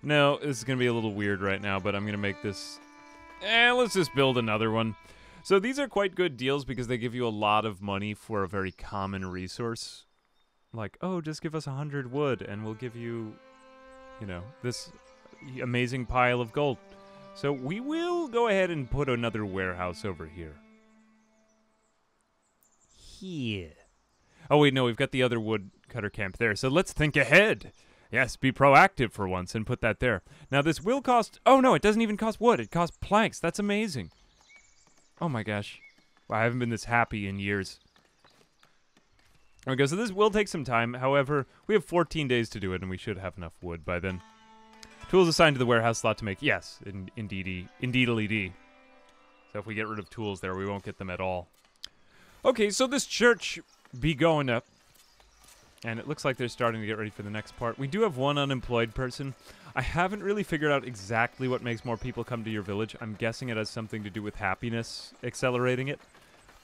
No, this is going to be a little weird right now, but I'm going to make this... let's just build another one. So these are quite good deals because they give you a lot of money for a very common resource. Like, oh, just give us 100 wood and we'll give you, you know, this amazing pile of gold. So we will go ahead and put another warehouse over here. Here. Oh, wait, no, we've got the other woodcutter camp there. So let's think ahead. Yes, be proactive for once and put that there. Now, this will cost... Oh, no, it doesn't even cost wood. It costs planks. That's amazing. Oh, my gosh. Wow, I haven't been this happy in years. Okay, so this will take some time. However, we have 14 days to do it, and we should have enough wood by then. Tools assigned to the warehouse slot to make... Yes, indeed. So if we get rid of tools there, we won't get them at all. Okay, so this church be going up. And it looks like they're starting to get ready for the next part. We do have one unemployed person. I haven't really figured out exactly what makes more people come to your village. I'm guessing it has something to do with happiness accelerating it.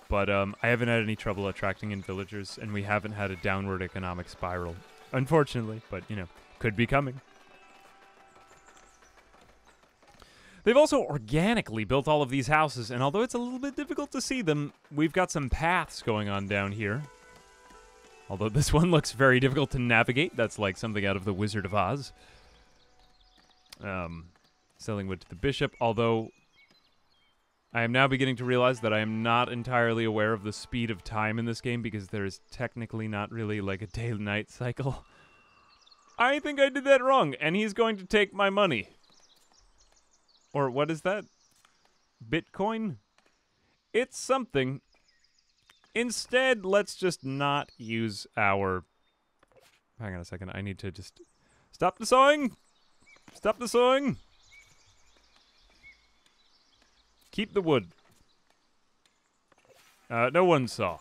But I haven't had any trouble attracting in villagers, and we haven't had a downward economic spiral. Unfortunately, but, you know, could be coming. They've also organically built all of these houses, and although it's a little bit difficult to see them, we've got some paths going on down here. Although this one looks very difficult to navigate. That's like something out of The Wizard of Oz. Selling wood to the bishop. Although, I am now beginning to realize that I am not entirely aware of the speed of time in this game, because there is technically not really like a day-night cycle. I think I did that wrong, and he's going to take my money. Or what is that? Bitcoin? It's something... Instead, let's just not use our... Hang on a second. I need to just... Stop the sawing! Stop the sawing! Keep the wood. No one saw.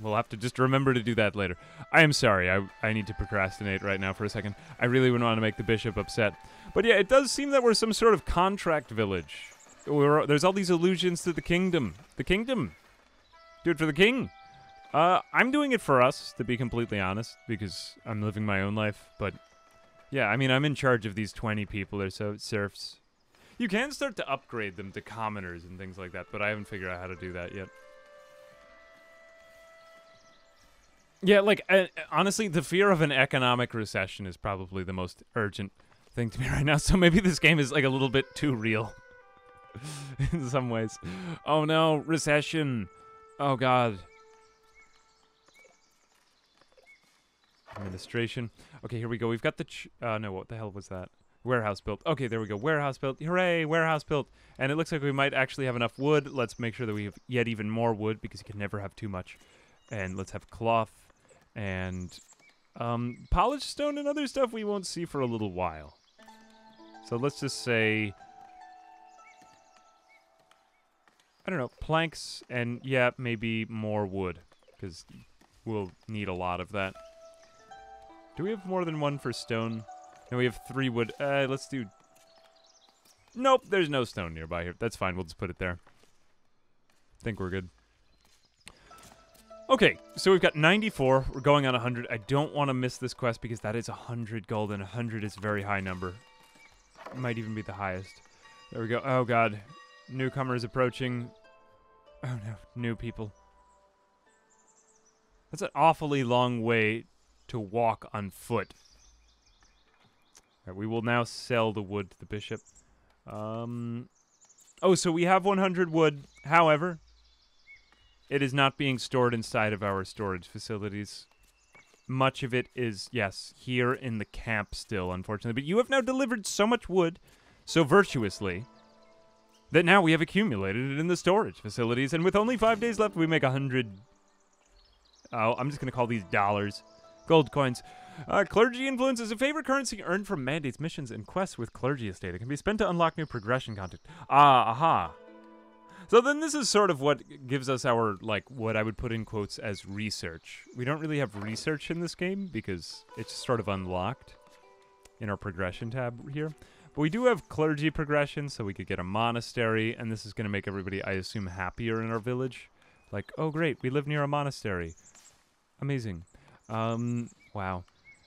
We'll have to just remember to do that later. I am sorry. I need to procrastinate right now for a second. I really wouldn't want to make the bishop upset. But yeah, it does seem that we're some sort of contract village. There's all these allusions to the kingdom. The kingdom! Do it for the king. I'm doing it for us, to be completely honest, because I'm living my own life. But yeah, I mean, I'm in charge of these 20 people or so, serfs. You can start to upgrade them to commoners and things like that, but I haven't figured out how to do that yet. Yeah, like, honestly, the fear of an economic recession is probably the most urgent thing to me right now. So maybe this game is like a little bit too real in some ways. Oh no, recession. Oh, God. Administration. Okay, here we go. We've got the... no, what the hell was that? Warehouse built. Okay, there we go. Warehouse built. Hooray, warehouse built. And it looks like we might actually have enough wood. Let's make sure that we have yet even more wood, because you can never have too much. And let's have cloth. And polished stone and other stuff we won't see for a little while. So let's just say... I don't know, planks and, yeah, maybe more wood, because we'll need a lot of that. Do we have more than one for stone? No, we have 3 wood. Let's do... Nope, there's no stone nearby here. That's fine, we'll just put it there. I think we're good. Okay, so we've got 94. We're going on 100. I don't want to miss this quest because that is 100 gold, and 100 is a very high number. It might even be the highest. There we go. Oh, God. Newcomer is approaching. Oh, no. New people. That's an awfully long way to walk on foot. All right, we will now sell the wood to the bishop. Oh, so we have 100 wood. However, it is not being stored inside of our storage facilities. Much of it is, yes, here in the camp still, unfortunately. But you have now delivered so much wood so virtuously that now we have accumulated it in the storage facilities. And with only 5 days left, we make 100... Oh, I'm just going to call these dollars. Gold coins. Clergy influence is a favorite currency earned from mandates, missions, and quests with clergy estate. It can be spent to unlock new progression content. Ah, aha. So then this is sort of what gives us our, like, what I would put in quotes as research. We don't really have research in this game because it's sort of unlocked in our progression tab here. But we do have clergy progression, so we could get a monastery, and this is going to make everybody, I assume, happier in our village. Like, oh, great, we live near a monastery. Amazing. Wow.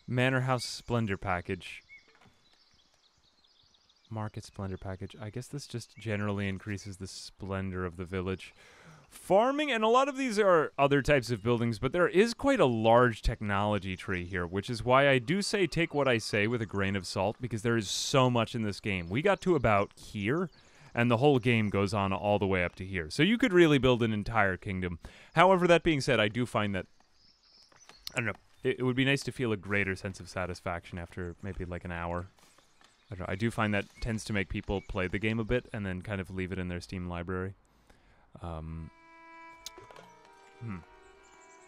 Manor House Splendor Package. Market Splendor Package. I guess this just generally increases the splendor of the village. Farming, and a lot of these are other types of buildings, but there is quite a large technology tree here, which is why I do say take what I say with a grain of salt, because there is so much in this game. We got to about here, and the whole game goes on all the way up to here. So you could really build an entire kingdom. However, that being said, I do find that, I don't know, it would be nice to feel a greater sense of satisfaction after maybe like an hour. I don't know, I do find that tends to make people play the game a bit and then kind of leave it in their Steam library.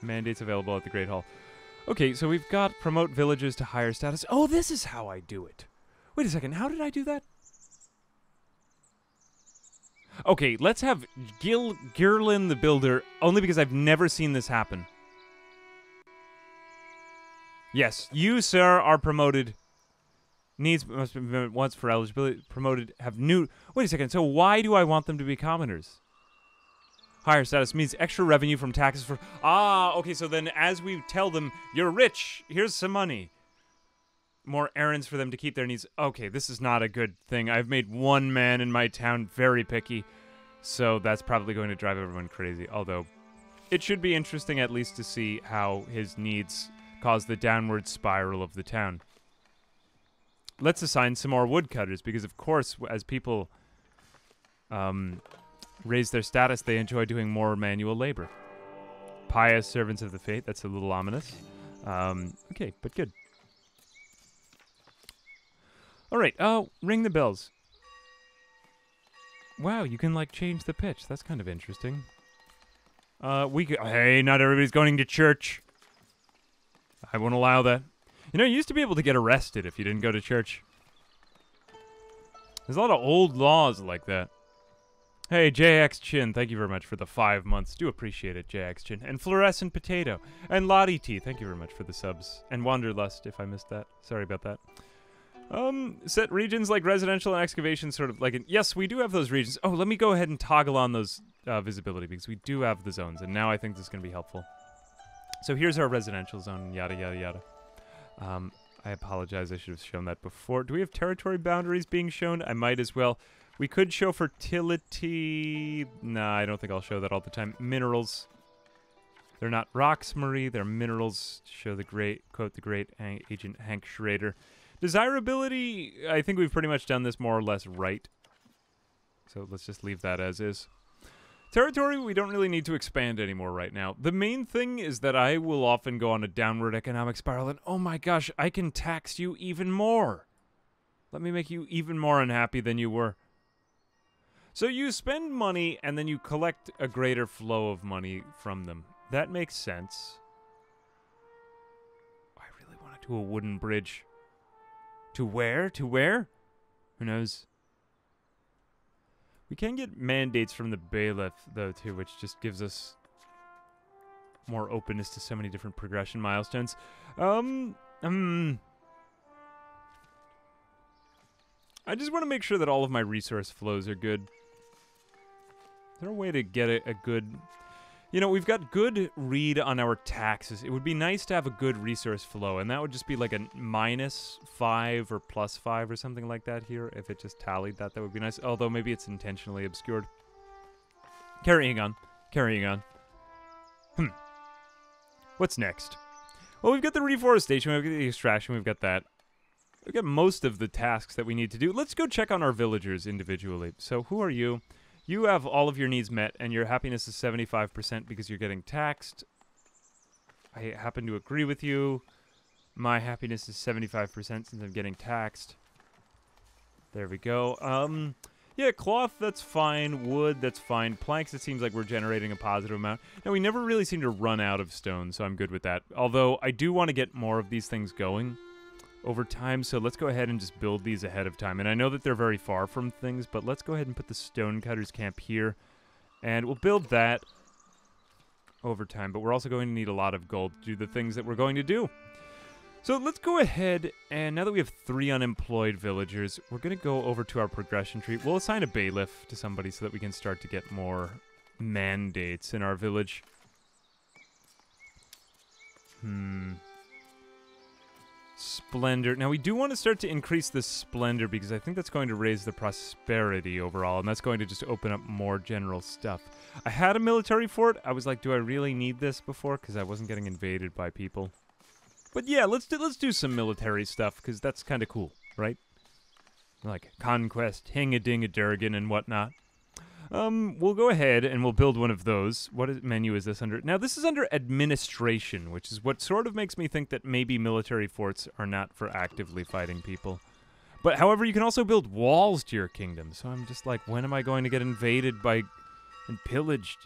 Mandates available at the Great Hall. Okay, so we've got promote villagers to higher status. Oh, this is how I do it. Wait a second, how did I do that? Okay, let's have Girlin the Builder, only because I've never seen this happen. Yes, you, sir, are promoted... Needs must be once for eligibility, promoted, have new... Wait a second, so why do I want them to be commoners? Higher status means extra revenue from taxes for... Ah, okay, so then as we tell them, you're rich, here's some money. More errands for them to keep their needs... Okay, this is not a good thing. I've made one man in my town very picky, so that's probably going to drive everyone crazy. Although, it should be interesting at least to see how his needs cause the downward spiral of the town. Let's assign some more woodcutters, because of course, as people raise their status, they enjoy doing more manual labor. Pious servants of the faith, that's a little ominous. Okay, but good. Alright, oh, ring the bells. Wow, you can like change the pitch, that's kind of interesting. Hey, not everybody's going to church. I won't allow that. You know, you used to be able to get arrested if you didn't go to church. There's a lot of old laws like that. Hey, JX Chin, thank you very much for the 5 months. Do appreciate it, JX Chin. And Fluorescent Potato. And Lottie T, thank you very much for the subs. And Wanderlust, if I missed that. Sorry about that. Set regions like residential and excavation, sort of like... Yes, we do have those regions. Oh, let me go ahead and toggle on those visibility, because we do have the zones. And now I think this is going to be helpful. So here's our residential zone, yada, yada, yada. I apologize, I should have shown that before. Do we have territory boundaries being shown? I might as well. We could show fertility. Nah, I don't think I'll show that all the time. Minerals. They're not rocks, Marie. They're minerals. Show the great, quote the great Agent Hank Schrader. Desirability, I think we've pretty much done this more or less right. So let's just leave that as is. Territory, we don't really need to expand anymore right now. The main thing is that I will often go on a downward economic spiral, and oh my gosh, I can tax you even more. Let me make you even more unhappy than you were. So you spend money, and then you collect a greater flow of money from them. That makes sense. I really want to do a wooden bridge. To where? To where? Who knows? We can get mandates from the bailiff, though, too, which just gives us more openness to so many different progression milestones. I just want to make sure that all of my resource flows are good. Is there a way to get a good... You know, we've got good read on our taxes. It would be nice to have a good resource flow, and that would just be like a -5 or +5 or something like that here. If it just tallied that, that would be nice. Although maybe it's intentionally obscured. Carrying on. Carrying on. What's next? Well, we've got the reforestation, we've got the extraction, we've got that. We've got most of the tasks that we need to do. Let's go check on our villagers individually. So who are you? You have all of your needs met, and your happiness is 75% because you're getting taxed. I happen to agree with you. My happiness is 75% since I'm getting taxed. There we go. Yeah, cloth, that's fine. Wood, that's fine. Planks, it seems like we're generating a positive amount. Now, we never really seem to run out of stone, so I'm good with that. Although, I do want to get more of these things going over time, so let's go ahead and just build these ahead of time. And I know that they're very far from things, but let's go ahead and put the stonecutters camp here. And we'll build that over time, but we're also going to need a lot of gold to do the things that we're going to do. So let's go ahead, and now that we have 3 unemployed villagers, we're going to go over to our progression tree. We'll assign a bailiff to somebody so that we can start to get more mandates in our village. Splendor. Now, we do want to start to increase the splendor because I think that's going to raise the prosperity overall, and that's going to just open up more general stuff. I had a military fort. I was like, do I really need this before? Because I wasn't getting invaded by people. But yeah, let's do some military stuff, because that's kind of cool, right? Like conquest, hing-a-ding-a-durgan, and whatnot. We'll go ahead and we'll build one of those. What menu is this under? Now, this is under administration, which is what sort of makes me think that maybe military forts are not for actively fighting people. But, however, you can also build walls to your kingdom, so I'm just like, when am I going to get invaded by and pillaged?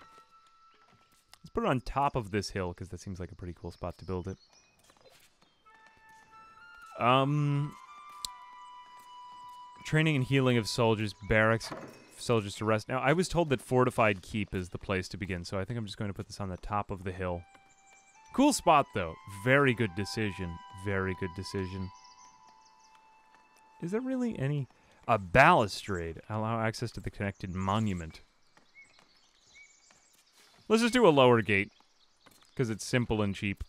Let's put it on top of this hill, because that seems like a pretty cool spot to build it. Training and healing of soldiers, barracks, soldiers to rest. Now, I was told that fortified keep is the place to begin, so I think I'm just going to put this on the top of the hill. Cool spot, though. Very good decision. Very good decision. Is there really any... A balustrade. Allow access to the connected monument. Let's just do a lower gate, because it's simple and cheap.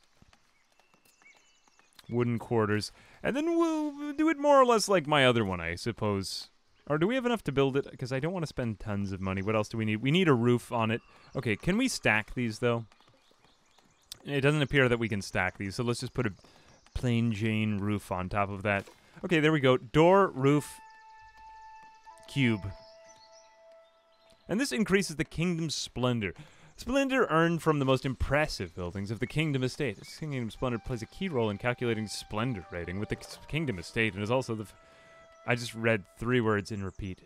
Wooden quarters. And then we'll do it more or less like my other one, I suppose. Or do we have enough to build it? Because I don't want to spend tons of money. What else do we need? We need a roof on it. Okay, can we stack these, though? It doesn't appear that we can stack these, so let's just put a plain Jane roof on top of that. Okay, there we go. Door, roof, cube. And this increases the kingdom's splendor. Splendor earned from the most impressive buildings of the Kingdom Estate. This Kingdom Splendor plays a key role in calculating Splendor rating with the Kingdom Estate, and is also the... I just read 3 words in repeat.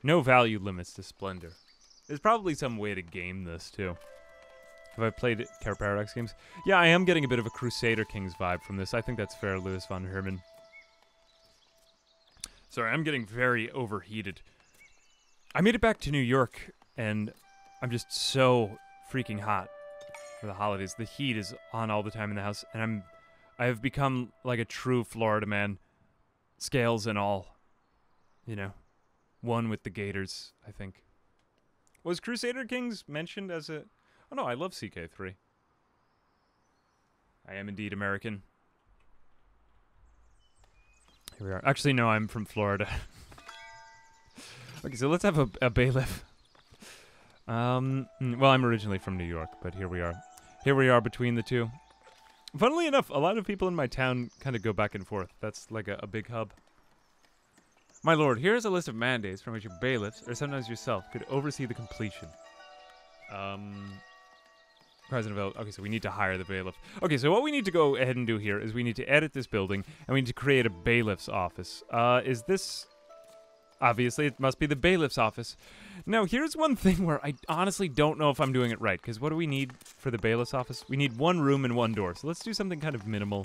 No value limits to Splendor. There's probably some way to game this, too. Have I played Paradox games? Yeah, I am getting a bit of a Crusader Kings vibe from this. I think that's fair, Lewis von Herman. Sorry, I'm getting very overheated. I made it back to New York, and... I'm just so freaking hot for the holidays. The heat is on all the time in the house, and I have become like a true Florida man, scales and all. You know, one with the Gators, I think. Was Crusader Kings mentioned as a... Oh no, I love CK3. I am indeed American. Here we are. Actually, no, I'm from Florida. Okay, so let's have a bailiff. Well, I'm originally from New York, but here we are. Here we are between the two. Funnily enough, a lot of people in my town kind of go back and forth. That's like a big hub. My lord, here is a list of mandates from which your bailiffs, or sometimes yourself, could oversee the completion. President of... Okay, so we need to hire the bailiff. Okay, so what we need to go ahead and do here is we need to edit this building, and we need to create a bailiff's office. Is this... Obviously, it must be the bailiff's office. Now, here's one thing where I honestly don't know if I'm doing it right, because what do we need for the bailiff's office? We need 1 room and 1 door, so let's do something kind of minimal.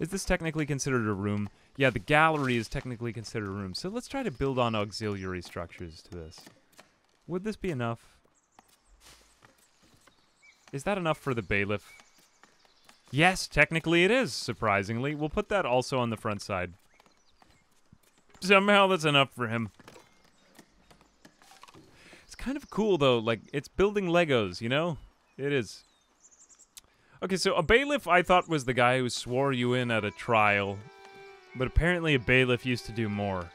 Is this technically considered a room? Yeah, the gallery is technically considered a room, so let's try to build on auxiliary structures to this. Would this be enough? Is that enough for the bailiff? Yes, technically it is, surprisingly. We'll put that also on the front side. Somehow that's enough for him. It's kind of cool, though. Like, it's building Legos, you know? It is. Okay, so a bailiff, I thought, was the guy who swore you in at a trial. But apparently a bailiff used to do more.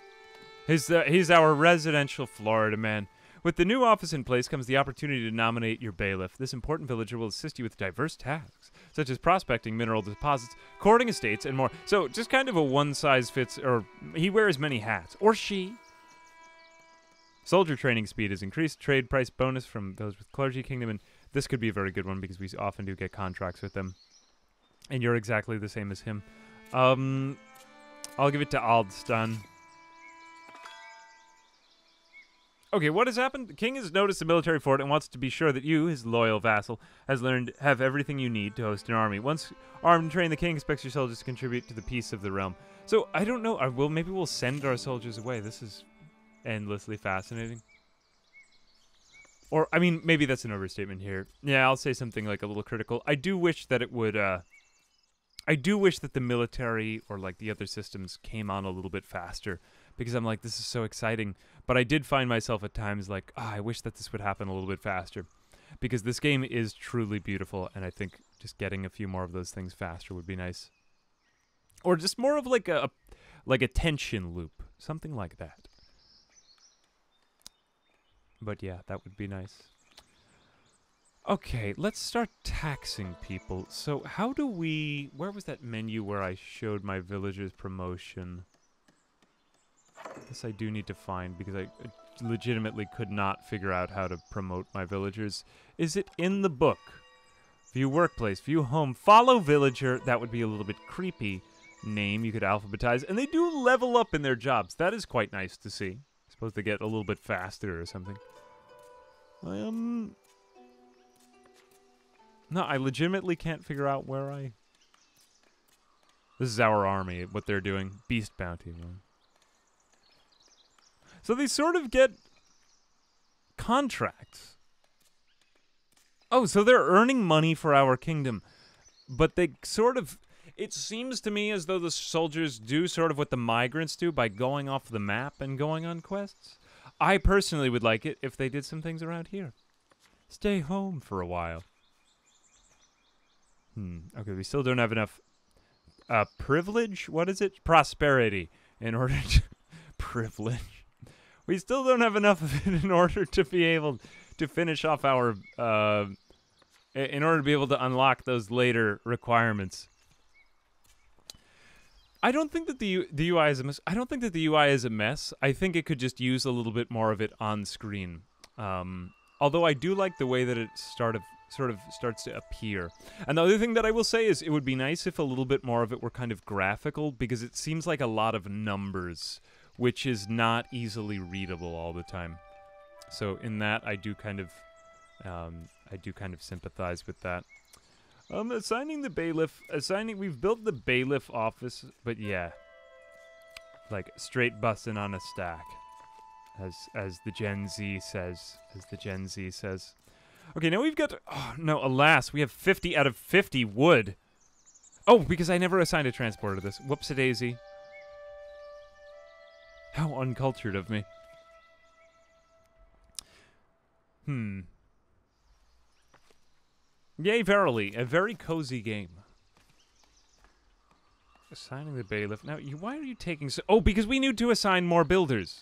He's our residential Florida man. With the new office in place comes the opportunity to nominate your bailiff. This important villager will assist you with diverse tasks, such as prospecting mineral deposits, courting estates, and more. So, just kind of a one-size-fits, or he wears many hats. Or she. Soldier training speed is increased. Trade price bonus from those with clergy, kingdom, and this could be a very good one because we often do get contracts with them. And you're exactly the same as him. I'll give it to Aldstun. Okay, what has happened? The king has noticed the military fort and wants to be sure that you, his loyal vassal, have everything you need to host an army. Once armed and trained, the king expects your soldiers to contribute to the peace of the realm. So, I don't know. Maybe we'll send our soldiers away. This is endlessly fascinating. Or, I mean, maybe that's an overstatement here. Yeah, I'll say something like a little critical. I do wish that it would, I do wish that the military or, like, the other systems came on a little bit faster. Because I'm like, this is so exciting. But I did find myself at times like, ah, I wish that this would happen a little bit faster. Because this game is truly beautiful, and I think just getting a few more of those things faster would be nice. Or just more of like a tension loop. Something like that. But yeah, that would be nice. Okay, let's start taxing people. So how do we... Where was that menu where I showed my villagers promotion? This I do need to find because I legitimately could not figure out how to promote my villagers. Is it in the book? View workplace, view home, follow villager. That would be a little bit creepy name. You could alphabetize. And they do level up in their jobs. That is quite nice to see. I suppose they get a little bit faster or something. No, I legitimately can't figure out where I... This is our army, what they're doing. Beast bounty, man. So they sort of get contracts. Oh, so they're earning money for our kingdom. But they sort of... It seems to me as though the soldiers do sort of what the migrants do by going off the map and going on quests. I personally would like it if they did some things around here. Stay home for a while. Okay, we still don't have enough privilege? What is it? Prosperity. In order to... privilege. We still don't have enough of it in order to be able to finish off our, in order to be able to unlock those later requirements. I don't think that the UI is a mess. I don't think that the UI is a mess. I think it could just use a little bit more of it on screen. Although I do like the way that it sort of starts to appear. And the other thing that I will say is it would be nice if a little bit more of it were kind of graphical, because it seems like a lot of numbers, which is not easily readable all the time. So in that, I do kind of sympathize with that. Assigning the bailiff, we've built the bailiff office, but yeah, like straight busting on a stack, as the Gen Z says. Okay, now we've got, oh no, alas, we have 50 out of 50 wood. Oh, because I never assigned a transporter to this. Whoops-a-daisy. How uncultured of me. Yea, verily, a very cozy game. Assigning the bailiff. Now, why are you taking so... Oh, because we need to assign more builders.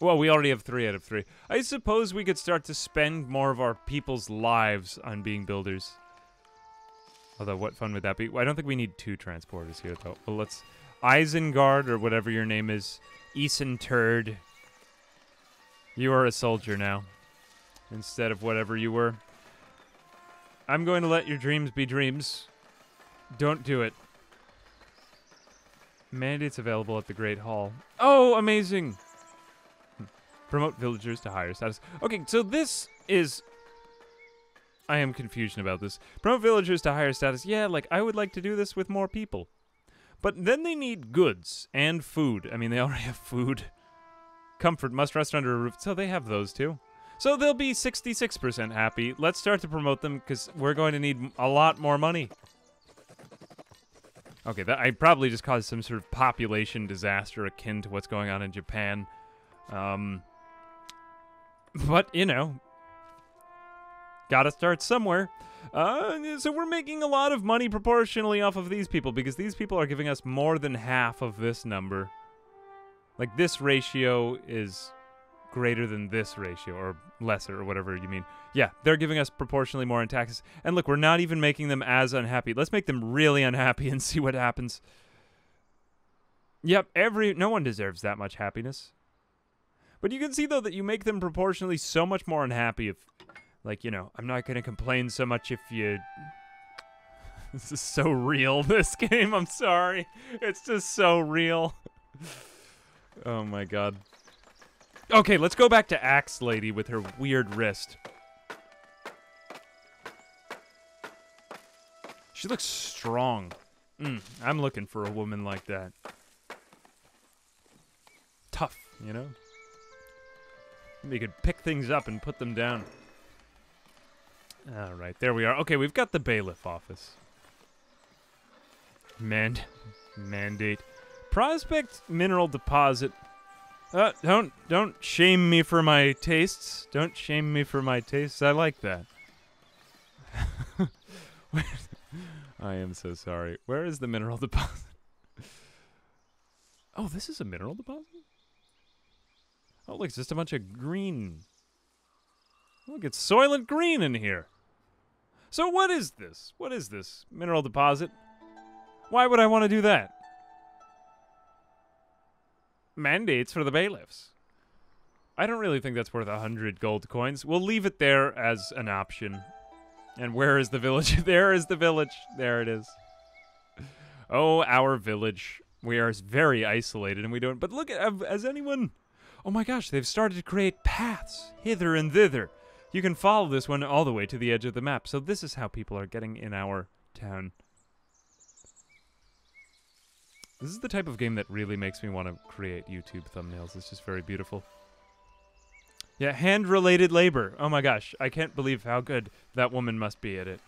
Well, we already have 3 out of 3. I suppose we could start to spend more of our people's lives on being builders. Although, what fun would that be? Well, I don't think we need 2 transporters here, though. Well, let's... Isengard, or whatever your name is... Eason Turd, you are a soldier now, instead of whatever you were. I'm going to let your dreams be dreams. Don't do it. Mandates available at the Great Hall. Oh, amazing! Promote villagers to higher status. Okay, so this is... I am confused about this. Promote villagers to higher status. Yeah, like, I would like to do this with more people. But then they need goods and food. I mean, they already have food. Comfort must rest under a roof. So they have those too. So they'll be 66% happy. Let's start to promote them because we're going to need a lot more money. Okay, that, I probably just caused some sort of population disaster akin to what's going on in Japan. But, you know, gotta start somewhere. So we're making a lot of money proportionally off of these people, because these people are giving us more than half of this number. Like, this ratio is greater than this ratio, or lesser, or whatever you mean. Yeah, they're giving us proportionally more in taxes. And look, we're not even making them as unhappy. Let's make them really unhappy and see what happens. Yep, no one deserves that much happiness. But you can see, though, that you make them proportionally so much more unhappy if... Like, you know, I'm not going to complain so much if you... This is so real, this game. I'm sorry. It's just so real. Oh, my God. Okay, let's go back to Axe Lady with her weird wrist. She looks strong. I'm looking for a woman like that. Tough, you know? You could pick things up and put them down. All right, there we are. Okay, we've got the bailiff office. Mandate. Prospect mineral deposit. Don't shame me for my tastes. Don't shame me for my tastes. I like that. I am so sorry. Where is the mineral deposit? Oh, this is a mineral deposit? Oh, look, it's just a bunch of green. Look, it's soylent green in here. So what is this? What is this? Mineral deposit? Why would I want to do that? Mandates for the bailiffs. I don't really think that's worth 100 gold coins. We'll leave it there as an option. And where is the village? There is the village. There it is. Oh, our village. We are very isolated and we don't... But look, has anyone... Oh my gosh, they've started to create paths hither and thither. You can follow this one all the way to the edge of the map. So this is how people are getting in our town. This is the type of game that really makes me want to create YouTube thumbnails. It's just very beautiful. Yeah, hand-related labor. Oh my gosh, I can't believe how good that woman must be at it.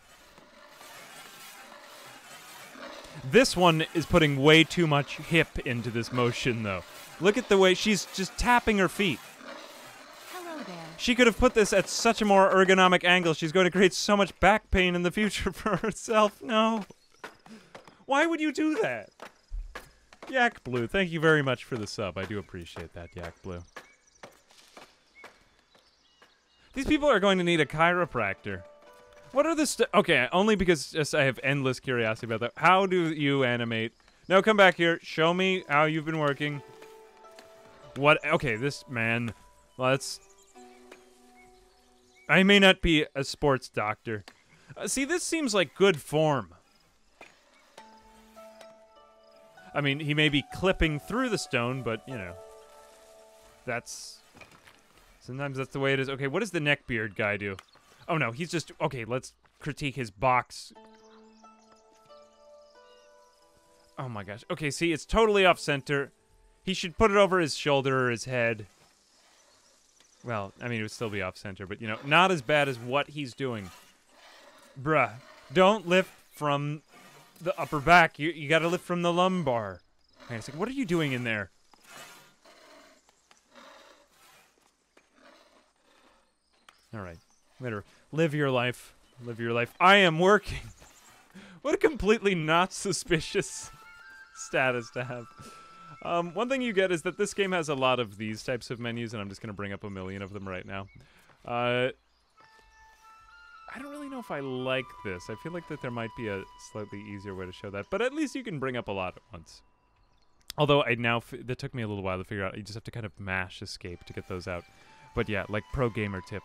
This one is putting way too much hip into this motion, though. Look at the way she's just tapping her feet. Hello there. She could have put this at such a more ergonomic angle. She's going to create so much back pain in the future for herself. No. Why would you do that? Yak Blue, thank you very much for the sub. I do appreciate that, Yak Blue. These people are going to need a chiropractor. What are the okay, only because just I have endless curiosity about that. How do you animate? No, come back here. Show me how you've been working. What? Okay, this man. Let's. I may not be a sports doctor. See, this seems like good form. I mean, he may be clipping through the stone, but, you know. That's... Sometimes that's the way it is. Okay, what does the neckbeard guy do? Oh, no, he's just... Okay, let's critique his box. Oh, my gosh. Okay, see, it's totally off-center. He should put it over his shoulder or his head. Well, I mean, it would still be off-center, but, you know, not as bad as what he's doing. Bruh, don't lift from... the upper back. You gotta lift from the lumbar. And it's like, what are you doing in there? Alright. Later. Live your life. Live your life. I am working. What a completely not suspicious status to have. One thing you get is that this game has a lot of these types of menus, and I'm just gonna bring up a million of them right now. I don't really know if I like this. I feel like that there might be a slightly easier way to show that, but at least you can bring up a lot at once. Although I now, that took me a little while to figure out, you just have to kind of mash escape to get those out. But yeah, like pro gamer tip.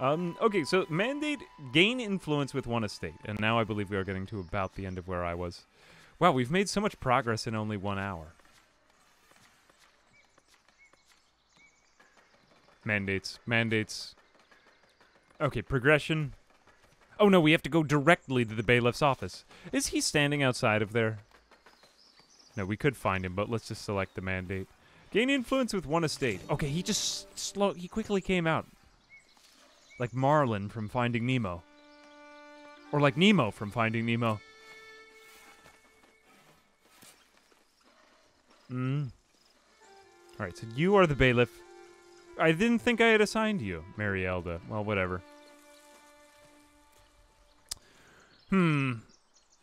Okay, so mandate, gain influence with one estate. And now I believe we are getting to about the end of where I was. Wow, we've made so much progress in only 1 hour. Mandates, mandates. Okay, progression. Oh no, we have to go directly to the bailiff's office. Is he standing outside of there? No, we could find him, but let's just select the mandate. Gain influence with one estate. Okay, he just he quickly came out. Like Marlin from Finding Nemo. Or like Nemo from Finding Nemo. Alright, so you are the bailiff. I didn't think I had assigned you, Marielda. Well, whatever.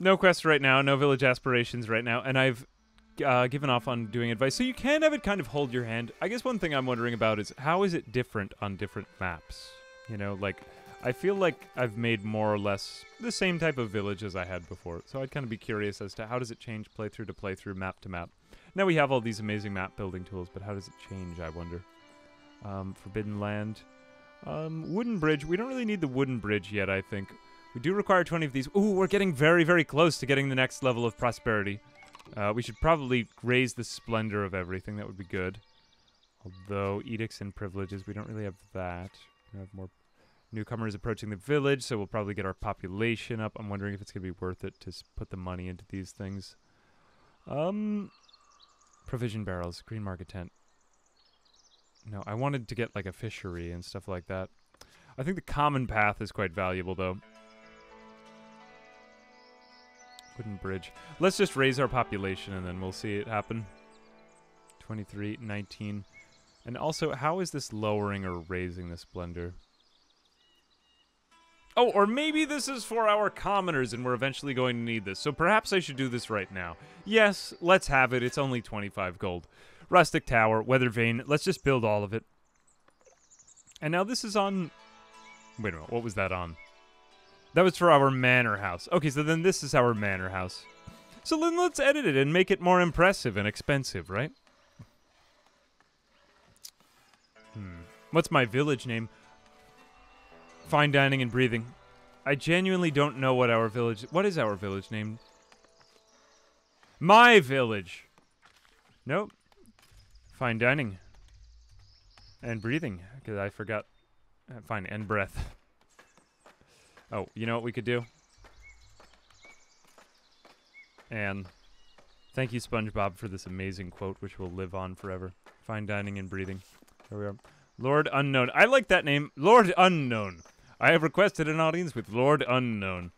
No quest right now, no village aspirations right now, and I've given off on doing advice. So you can have it kind of hold your hand. I guess one thing I'm wondering about is how is it different on different maps? You know, like, I feel like I've made more or less the same type of village as I had before. So I'd kind of be curious as to how does it change playthrough to playthrough, map to map. Now we have all these amazing map building tools, but how does it change, I wonder? Forbidden Land. Wooden Bridge. We don't really need the Wooden Bridge yet, I think. We do require 20 of these. Ooh, we're getting very, very close to getting the next level of prosperity. We should probably raise the splendor of everything. That would be good. Although, edicts and privileges, we don't really have that. We have more newcomers approaching the village, so we'll probably get our population up. I'm wondering if it's going to be worth it to put the money into these things. Provision barrels, green market tent. No, I wanted to get, like, a fishery and stuff like that. I think the common path is quite valuable, though. Wooden Bridge. Let's just raise our population and then we'll see it happen. 23, 19. And also, how is this lowering or raising the splendor? Oh, or maybe this is for our commoners and we're eventually going to need this. So perhaps I should do this right now. Yes, let's have it. It's only 25 gold. Rustic Tower, Weather Vane. Let's just build all of it. And now this is on... Wait a minute, what was that on? That was for our manor house. Okay, so then this is our manor house. So then let's edit it and make it more impressive and expensive, right? What's my village name? Fine Dining and Breathing. I genuinely don't know what our village... What is our village name? My village! Nope. Fine Dining. And Breathing, because I forgot. Fine, and Breath. Oh, you know what we could do? And thank you, SpongeBob, for this amazing quote, which will live on forever. Fine Dining and Breathing. There we are. Lord Unknown. I like that name. Lord Unknown. I have requested an audience with Lord Unknown.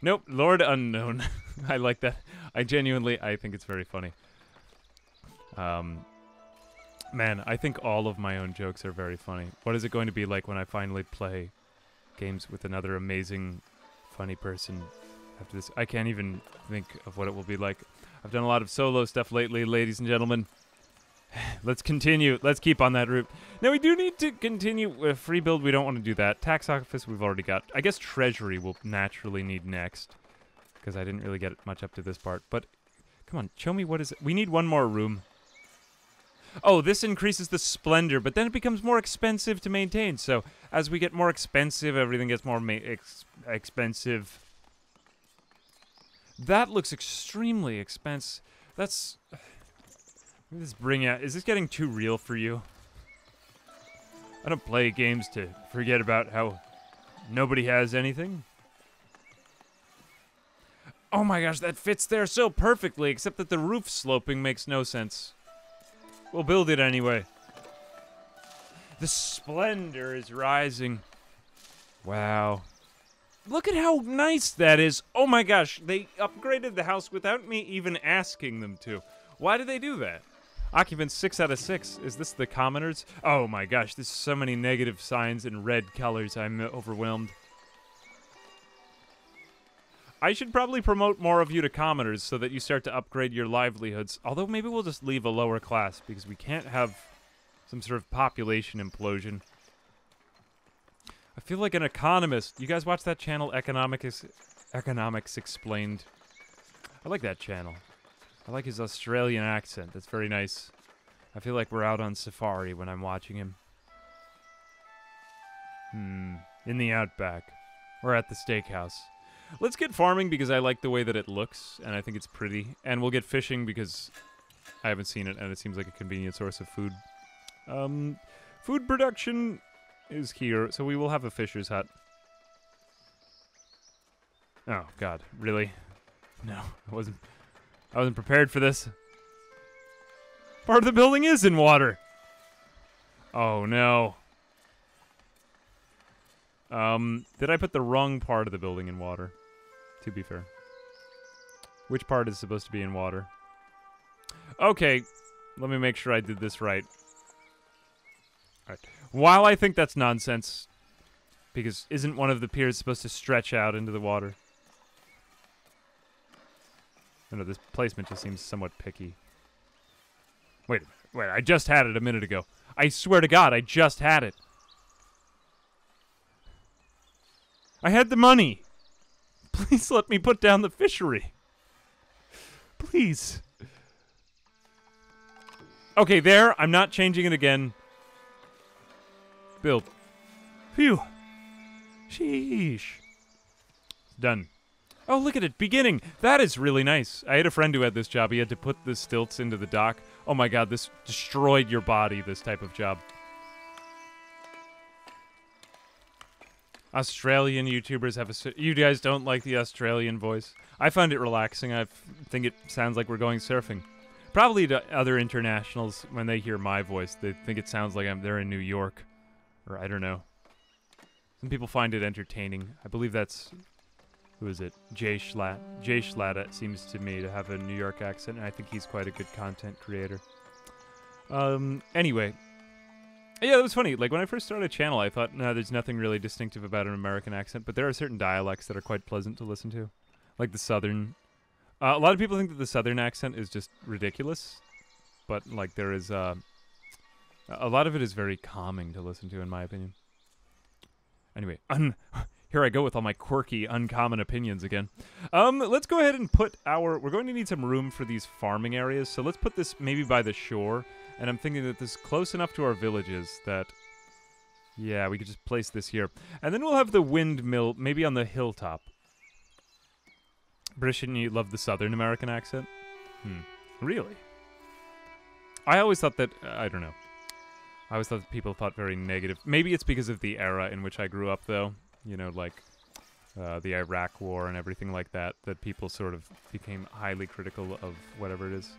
Nope, Lord Unknown. I like that. I think it's very funny. Man, I think all of my own jokes are very funny. What is it going to be like when I finally play games with another amazing, funny person after this? I can't even think of what it will be like. I've done a lot of solo stuff lately, ladies and gentlemen. Let's continue. Let's keep on that route. Now, we do need to continue with free build. We don't want to do that. Tax office, we've already got. I guess treasury we'll naturally need next because I didn't really get much up to this part. But come on, show me what is it. We need one more room. Oh, this increases the splendor, but then it becomes more expensive to maintain. So as we get more expensive, everything gets more expensive. That looks extremely expensive. That's... This bring out... Is this getting too real for you? I don't play games to forget about how nobody has anything. Oh my gosh, that fits there so perfectly, except that the roof sloping makes no sense. We'll build it anyway. The splendor is rising. Wow. Look at how nice that is. Oh my gosh, they upgraded the house without me even asking them to. Why did they do that? Occupants 6 out of 6. Is this the commoners? Oh my gosh, there's so many negative signs in red colors. I'm overwhelmed. I should probably promote more of you to commoners so that you start to upgrade your livelihoods. Although maybe we'll just leave a lower class because we can't have some sort of population implosion. I feel like an economist. You guys watch that channel, Economics Explained? I like that channel. I like his Australian accent. That's very nice. I feel like we're out on safari when I'm watching him. In the outback. We're at the steakhouse. Let's get farming because I like the way that it looks, and I think it's pretty. And we'll get fishing because I haven't seen it, and it seems like a convenient source of food. Food production is here, so we will have a fisher's hut. Oh, God. Really? No, I wasn't prepared for this. Part of the building is in water. Oh, no. Did I put the wrong part of the building in water? To be fair. Which part is supposed to be in water? Okay. Let me make sure I did this right. All right. While I think that's nonsense, because isn't one of the piers supposed to stretch out into the water? I know this placement just seems somewhat picky. Wait a minute. Wait, I just had it a minute ago. I swear to God, I just had it. I had the money. Please let me put down the fishery. Please. Okay, there. I'm not changing it again. Build. Phew. Sheesh. Done. Oh, look at it. Beginning. That is really nice. I had a friend who had this job. He had to put the stilts into the dock. Oh my God, this destroyed your body, this type of job. Australian YouTubers have a... You guys don't like the Australian voice? I find it relaxing. I think it sounds like we're going surfing. Probably to other internationals, when they hear my voice, they think it sounds like they're in New York. Or I don't know. Some people find it entertaining. I believe that's... Who is it? Jay Schlatt. Jay Schlatt seems to me to have a New York accent, and I think he's quite a good content creator. Anyway. Yeah, that was funny. Like, when I first started a channel, I thought, no, there's nothing really distinctive about an American accent, but there are certain dialects that are quite pleasant to listen to. Like the Southern. A lot of people think that the Southern accent is just ridiculous, but, like, there is, a lot of it is very calming to listen to, in my opinion. Anyway, here I go with all my quirky, uncommon opinions again. Let's go ahead and put our... We're going to need some room for these farming areas, so let's put this maybe by the shore. And I'm thinking that this is close enough to our villages that... Yeah, we could just place this here. And then we'll have the windmill maybe on the hilltop. British, and you love the Southern American accent? Really? I always thought that... I don't know. I always thought that people thought very negative. Maybe it's because of the era in which I grew up, though. You know, like the Iraq War and everything like that, that people sort of became highly critical of whatever it is.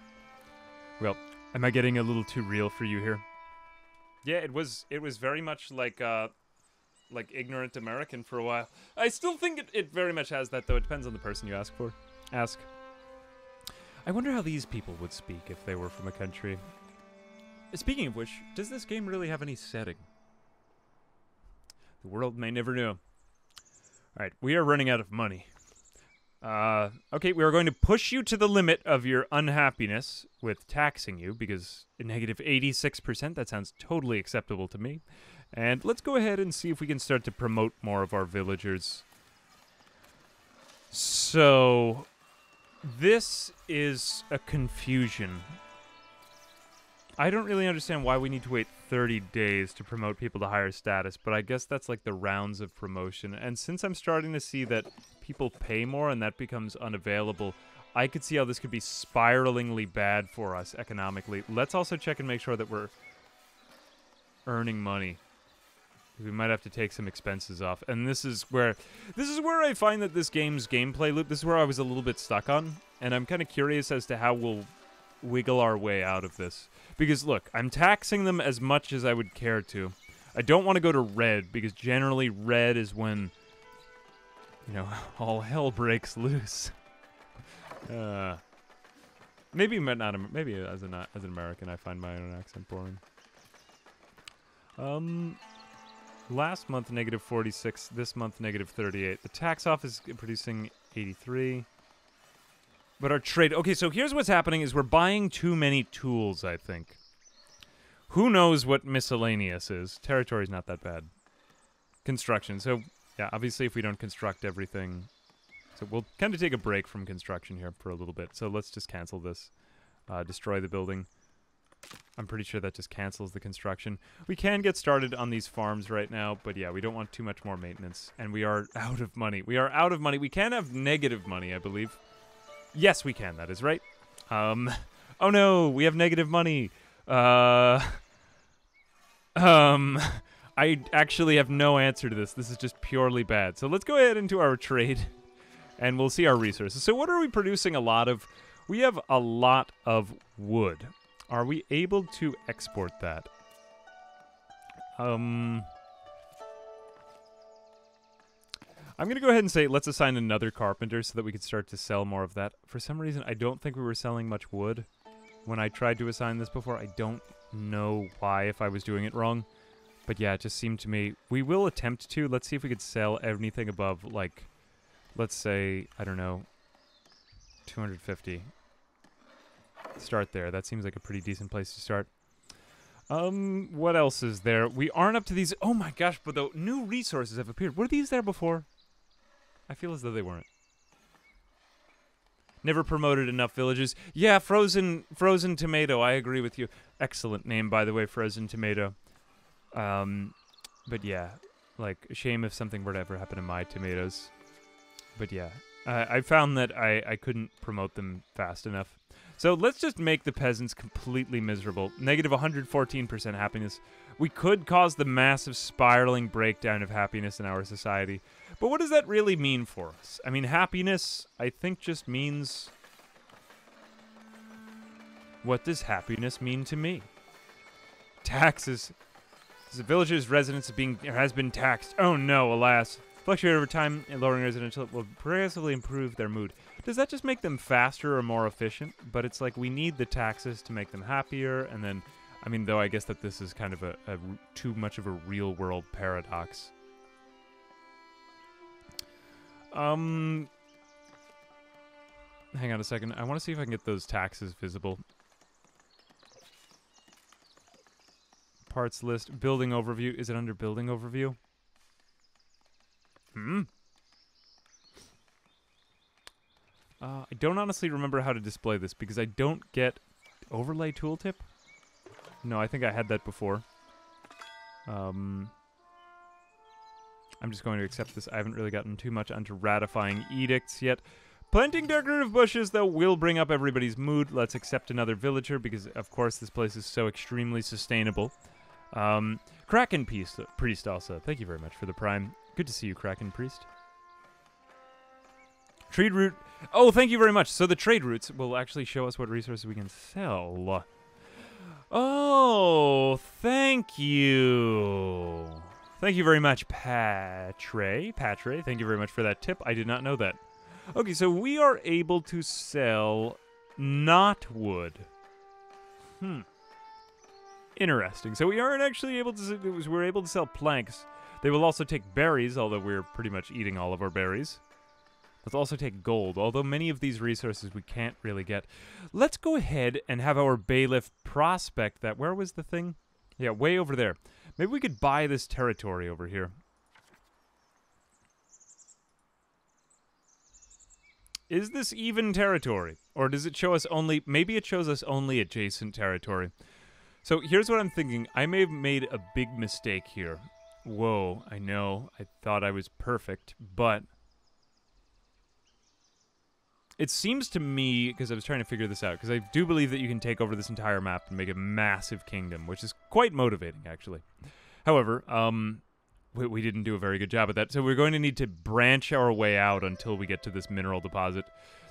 Well, am I getting a little too real for you here? Yeah, it was very much like ignorant American for a while. I still think it very much has that, though. It depends on the person you ask for. Ask. I wonder how these people would speak if they were from a country. Speaking of which, does this game really have any setting? The world may never know. All right, we are running out of money. Okay, we are going to push you to the limit of your unhappiness with taxing you, because a negative 86%, that sounds totally acceptable to me. And let's go ahead and see if we can start to promote more of our villagers. So, this is a confusion. I don't really understand why we need to wait 30 days to promote people to higher status, but I guess that's like the rounds of promotion. And since I'm starting to see that people pay more and that becomes unavailable, I could see how this could be spiralingly bad for us economically. Let's also check and make sure that we're earning money. We might have to take some expenses off. And this is where I find that this game's gameplay loop, this is where I was a little bit stuck on, and I'm kind of curious as to how we'll wiggle our way out of this. Because look, I'm taxing them as much as I would care to. I don't want to go to red, because generally red is when, you know, all hell breaks loose. Maybe as an American I find my own accent boring. Last month -46, this month -38. The tax office is producing 83. But our trade... Okay, so here's what's happening is we're buying too many tools, I think. Who knows what miscellaneous is? Territory's not that bad. Construction. So, yeah, obviously if we don't construct everything... So we'll kind of take a break from construction here for a little bit. So let's just cancel this. Destroy the building. I'm pretty sure that just cancels the construction. We can get started on these farms right now, but yeah, we don't want too much more maintenance. And we are out of money. We are out of money. We can have negative money, I believe. Yes, we can. That is right. Oh no, we have negative money. I actually have no answer to this. This is just purely bad. So let's go ahead into our trade, and we'll see our resources. So what are we producing a lot of? We have a lot of wood. Are we able to export that? I'm going to go ahead and say let's assign another carpenter so that we can start to sell more of that. For some reason, I don't think we were selling much wood. when I tried to assign this before. I don't know why, if I was doing it wrong. But yeah, it just seemed to me... We will attempt to. Let's see if we could sell anything above, like, let's say, I don't know, 250. Start there. That seems like a pretty decent place to start. What else is there? We aren't up to these... Oh my gosh, but the new resources have appeared. Were these there before? I feel as though they weren't. Never promoted enough villages. Yeah, Frozen Tomato. I agree with you. Excellent name, by the way, Frozen Tomato. But yeah, like, a shame if something were to ever happen to my tomatoes. But yeah, I found that I couldn't promote them fast enough. So let's just make the peasants completely miserable. Negative 114% happiness. We could cause the massive spiraling breakdown of happiness in our society. But what does that really mean for us? I mean, happiness, I think, just means... What does happiness mean to me? Taxes. The village's residence has been taxed. Oh no, alas. Fluctuate over time, and lowering residential will progressively improve their mood. Does that just make them faster or more efficient? But it's like we need the taxes to make them happier, and then... I mean, though I guess that this is kind of a too much of a real-world paradox. Hang on a second. I want to see if I can get those taxes visible. Parts list. Building overview. Is it under building overview? I don't honestly remember how to display this because I don't get overlay tooltip. No, I think I had that before. I'm just going to accept this. I haven't really gotten too much onto ratifying edicts yet. Planting decorative bushes, though, will bring up everybody's mood. Let's accept another villager because, of course, this place is so extremely sustainable. Kraken Priest also. Thank you very much for the prime. Good to see you, Kraken Priest. Trade route. Oh, thank you very much. So the trade routes will actually show us what resources we can sell. Oh, thank you. Thank you very much, Patre. Thank you very much for that tip. I did not know that. Okay, so we are able to sell not wood. Interesting. So we aren't actually able to... We're able to sell planks. They will also take berries, although we're pretty much eating all of our berries. Let's also take gold, although many of these resources we can't really get. Let's go ahead and have our bailiff prospect that. Where was the thing? Yeah, way over there. Maybe we could buy this territory over here. Is this even territory? Or does it show us only... Maybe it shows us only adjacent territory. So here's what I'm thinking. I may have made a big mistake here. Whoa, I know. I thought I was perfect, but... It seems to me, because I was trying to figure this out, because I do believe that you can take over this entire map and make a massive kingdom, which is quite motivating, actually. However, we didn't do a very good job at that, so we're going to need to branch our way out until we get to this mineral deposit.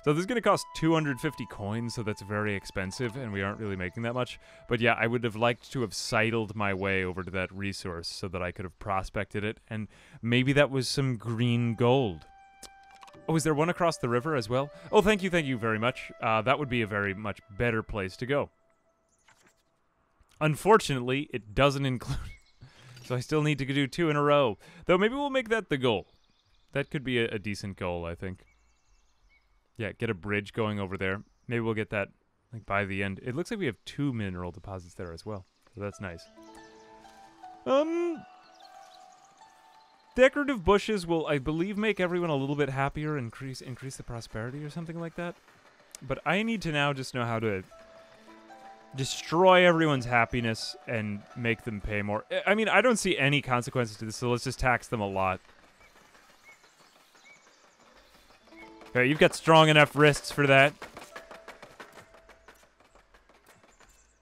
So this is going to cost 250 coins, so that's very expensive, and we aren't really making that much. But yeah, I would have liked to have sidled my way over to that resource so that I could have prospected it, and maybe that was some green gold. Oh, is there one across the river as well? Oh, thank you very much. That would be a very much better place to go. Unfortunately, it doesn't include... So I still need to do 2 in a row. Though maybe we'll make that the goal. That could be a decent goal, I think. Yeah, get a bridge going over there. Maybe we'll get that like by the end. It looks like we have 2 mineral deposits there as well. So that's nice. Decorative bushes will, I believe, make everyone a little bit happier, increase the prosperity or something like that. But I need to now just know how to destroy everyone's happiness and make them pay more. I mean, I don't see any consequences to this, so let's just tax them a lot. Okay, you've got strong enough wrists for that.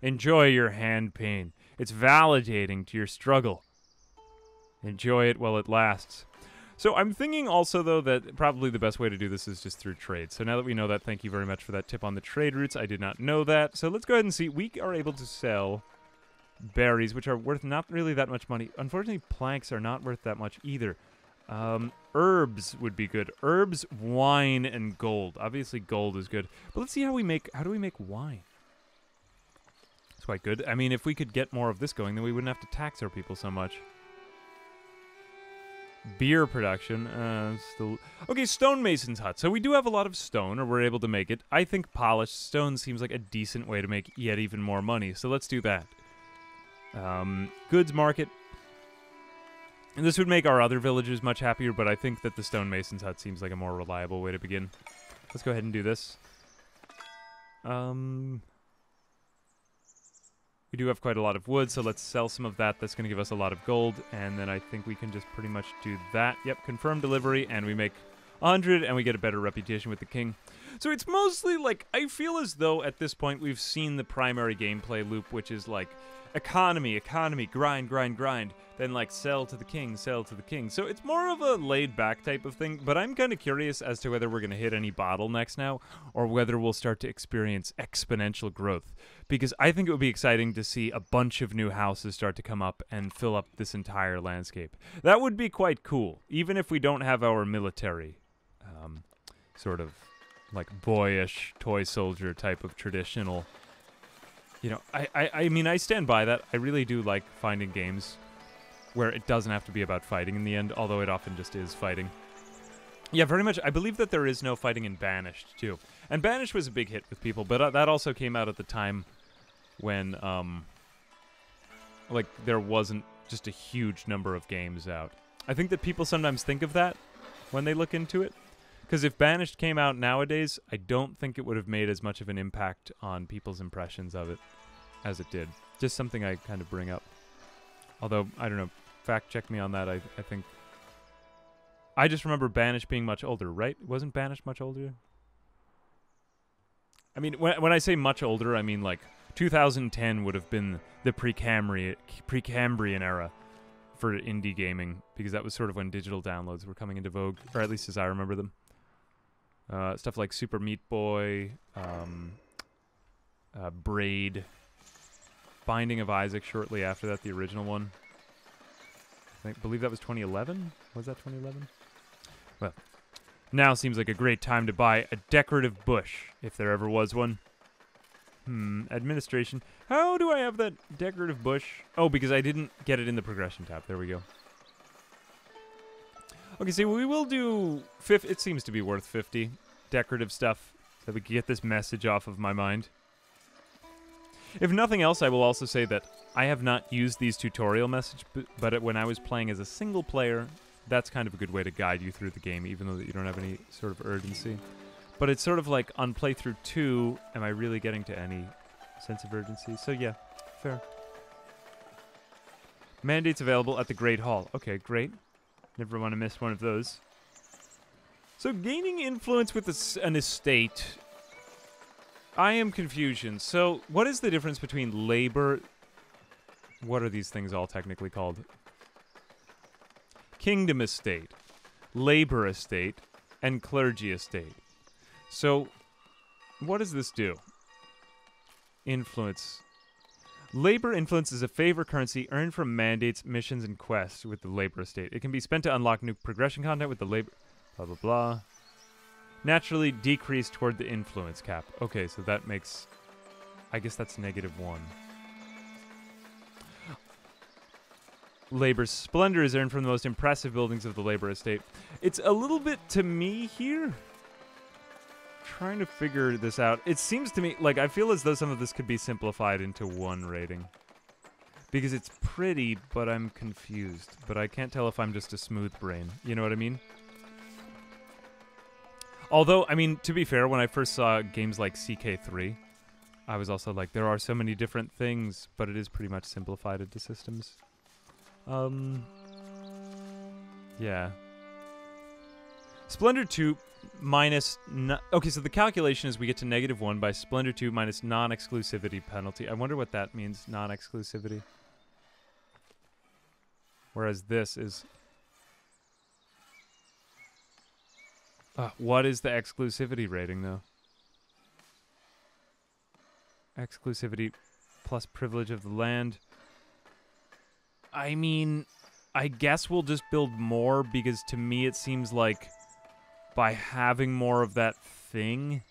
Enjoy your hand pain. It's validating to your struggle. Enjoy it while it lasts. So I'm thinking also, though, that probably the best way to do this is just through trade. So now that we know that, thank you very much for that tip on the trade routes. I did not know that. So let's go ahead and see. We are able to sell berries, which are worth not really that much money. Unfortunately, planks are not worth that much either. Herbs would be good. Herbs, wine, and gold. Obviously, gold is good. But let's see how do we make wine? That's quite good. I mean, if we could get more of this going, then we wouldn't have to tax our people so much. Beer production. Still okay, stonemason's hut. So we do have a lot of stone, or we're able to make it. I think polished stone seems like a decent way to make yet even more money, so let's do that. Goods market. And this would make our other villages much happier, but I think that the stonemason's hut seems like a more reliable way to begin. Let's go ahead and do this. We do have quite a lot of wood, so let's sell some of that. That's going to give us a lot of gold, and then I think we can just pretty much do that. Yep, confirm delivery, and we make 100, and we get a better reputation with the king. So it's mostly, like, I feel as though at this point we've seen the primary gameplay loop, which is, like, economy, economy, grind, grind, grind, then, like, sell to the king, sell to the king. So it's more of a laid-back type of thing, but I'm kind of curious as to whether we're going to hit any bottlenecks now or whether we'll start to experience exponential growth, because I think it would be exciting to see a bunch of new houses start to come up and fill up this entire landscape. That would be quite cool, even if we don't have our military sort of, like, boyish toy soldier type of traditional... You know, I mean, I stand by that. I really do like finding games where it doesn't have to be about fighting in the end, although it often just is fighting. Yeah, very much. I believe that there is no fighting in Banished, too. And Banished was a big hit with people, but that also came out at the time when, like, there wasn't just a huge number of games out. I think that people sometimes think of that when they look into it. Because if Banished came out nowadays, I don't think it would have made as much of an impact on people's impressions of it as it did. Just something I kind of bring up. Although, I don't know, fact check me on that, I think. I just remember Banished being much older, right? Wasn't Banished much older? I mean, when I say much older, I mean like 2010 would have been the pre-Cambrian era for indie gaming. Because that was sort of when digital downloads were coming into vogue, or at least as I remember them. Stuff like Super Meat Boy, Braid, Binding of Isaac shortly after that, the original one. I believe that was 2011? Was that 2011? Well, now seems like a great time to buy a decorative bush, if there ever was one. Administration. How do I have that decorative bush? Oh, because I didn't get it in the progression tab. There we go. Okay, so we will do, it seems to be worth 50 decorative stuff so that we can get this message off of my mind. If nothing else, I will also say that I have not used these tutorial messages, but when I was playing as a single player, that's kind of a good way to guide you through the game, even though you don't have any sort of urgency. But it's sort of like, on playthrough 2, am I really getting to any sense of urgency? So yeah, fair. Mandates available at the Great Hall. Okay, great. Never want to miss one of those. So gaining influence with an estate. I am confusion. So what is the difference between labor? What are these things all technically called? Kingdom estate, labor estate, and clergy estate. So what does this do? Influence. Labor influence is a favor currency earned from mandates, missions, and quests with the labor estate. It can be spent to unlock new progression content with the labor... Blah, blah, blah. Naturally decreased toward the influence cap. Okay, so that makes... I guess that's -1. Labor splendor is earned from the most impressive buildings of the labor estate. It's a little bit to me here. Trying to figure this out. It seems to me, like, I feel as though some of this could be simplified into one rating. Because it's pretty, but I'm confused. But I can't tell if I'm just a smooth brain. You know what I mean? Although, I mean, to be fair, when I first saw games like CK3, I was also like, there are so many different things, but it is pretty much simplified into systems. Yeah. Splendor 2... minus... okay, so the calculation is we get to -1 by Splendor 2 minus non-exclusivity penalty. I wonder what that means, non-exclusivity. Whereas this is... what is the exclusivity rating, though? Exclusivity plus privilege of the land. I mean, I guess we'll just build more, because to me it seems like... by having more of that thing,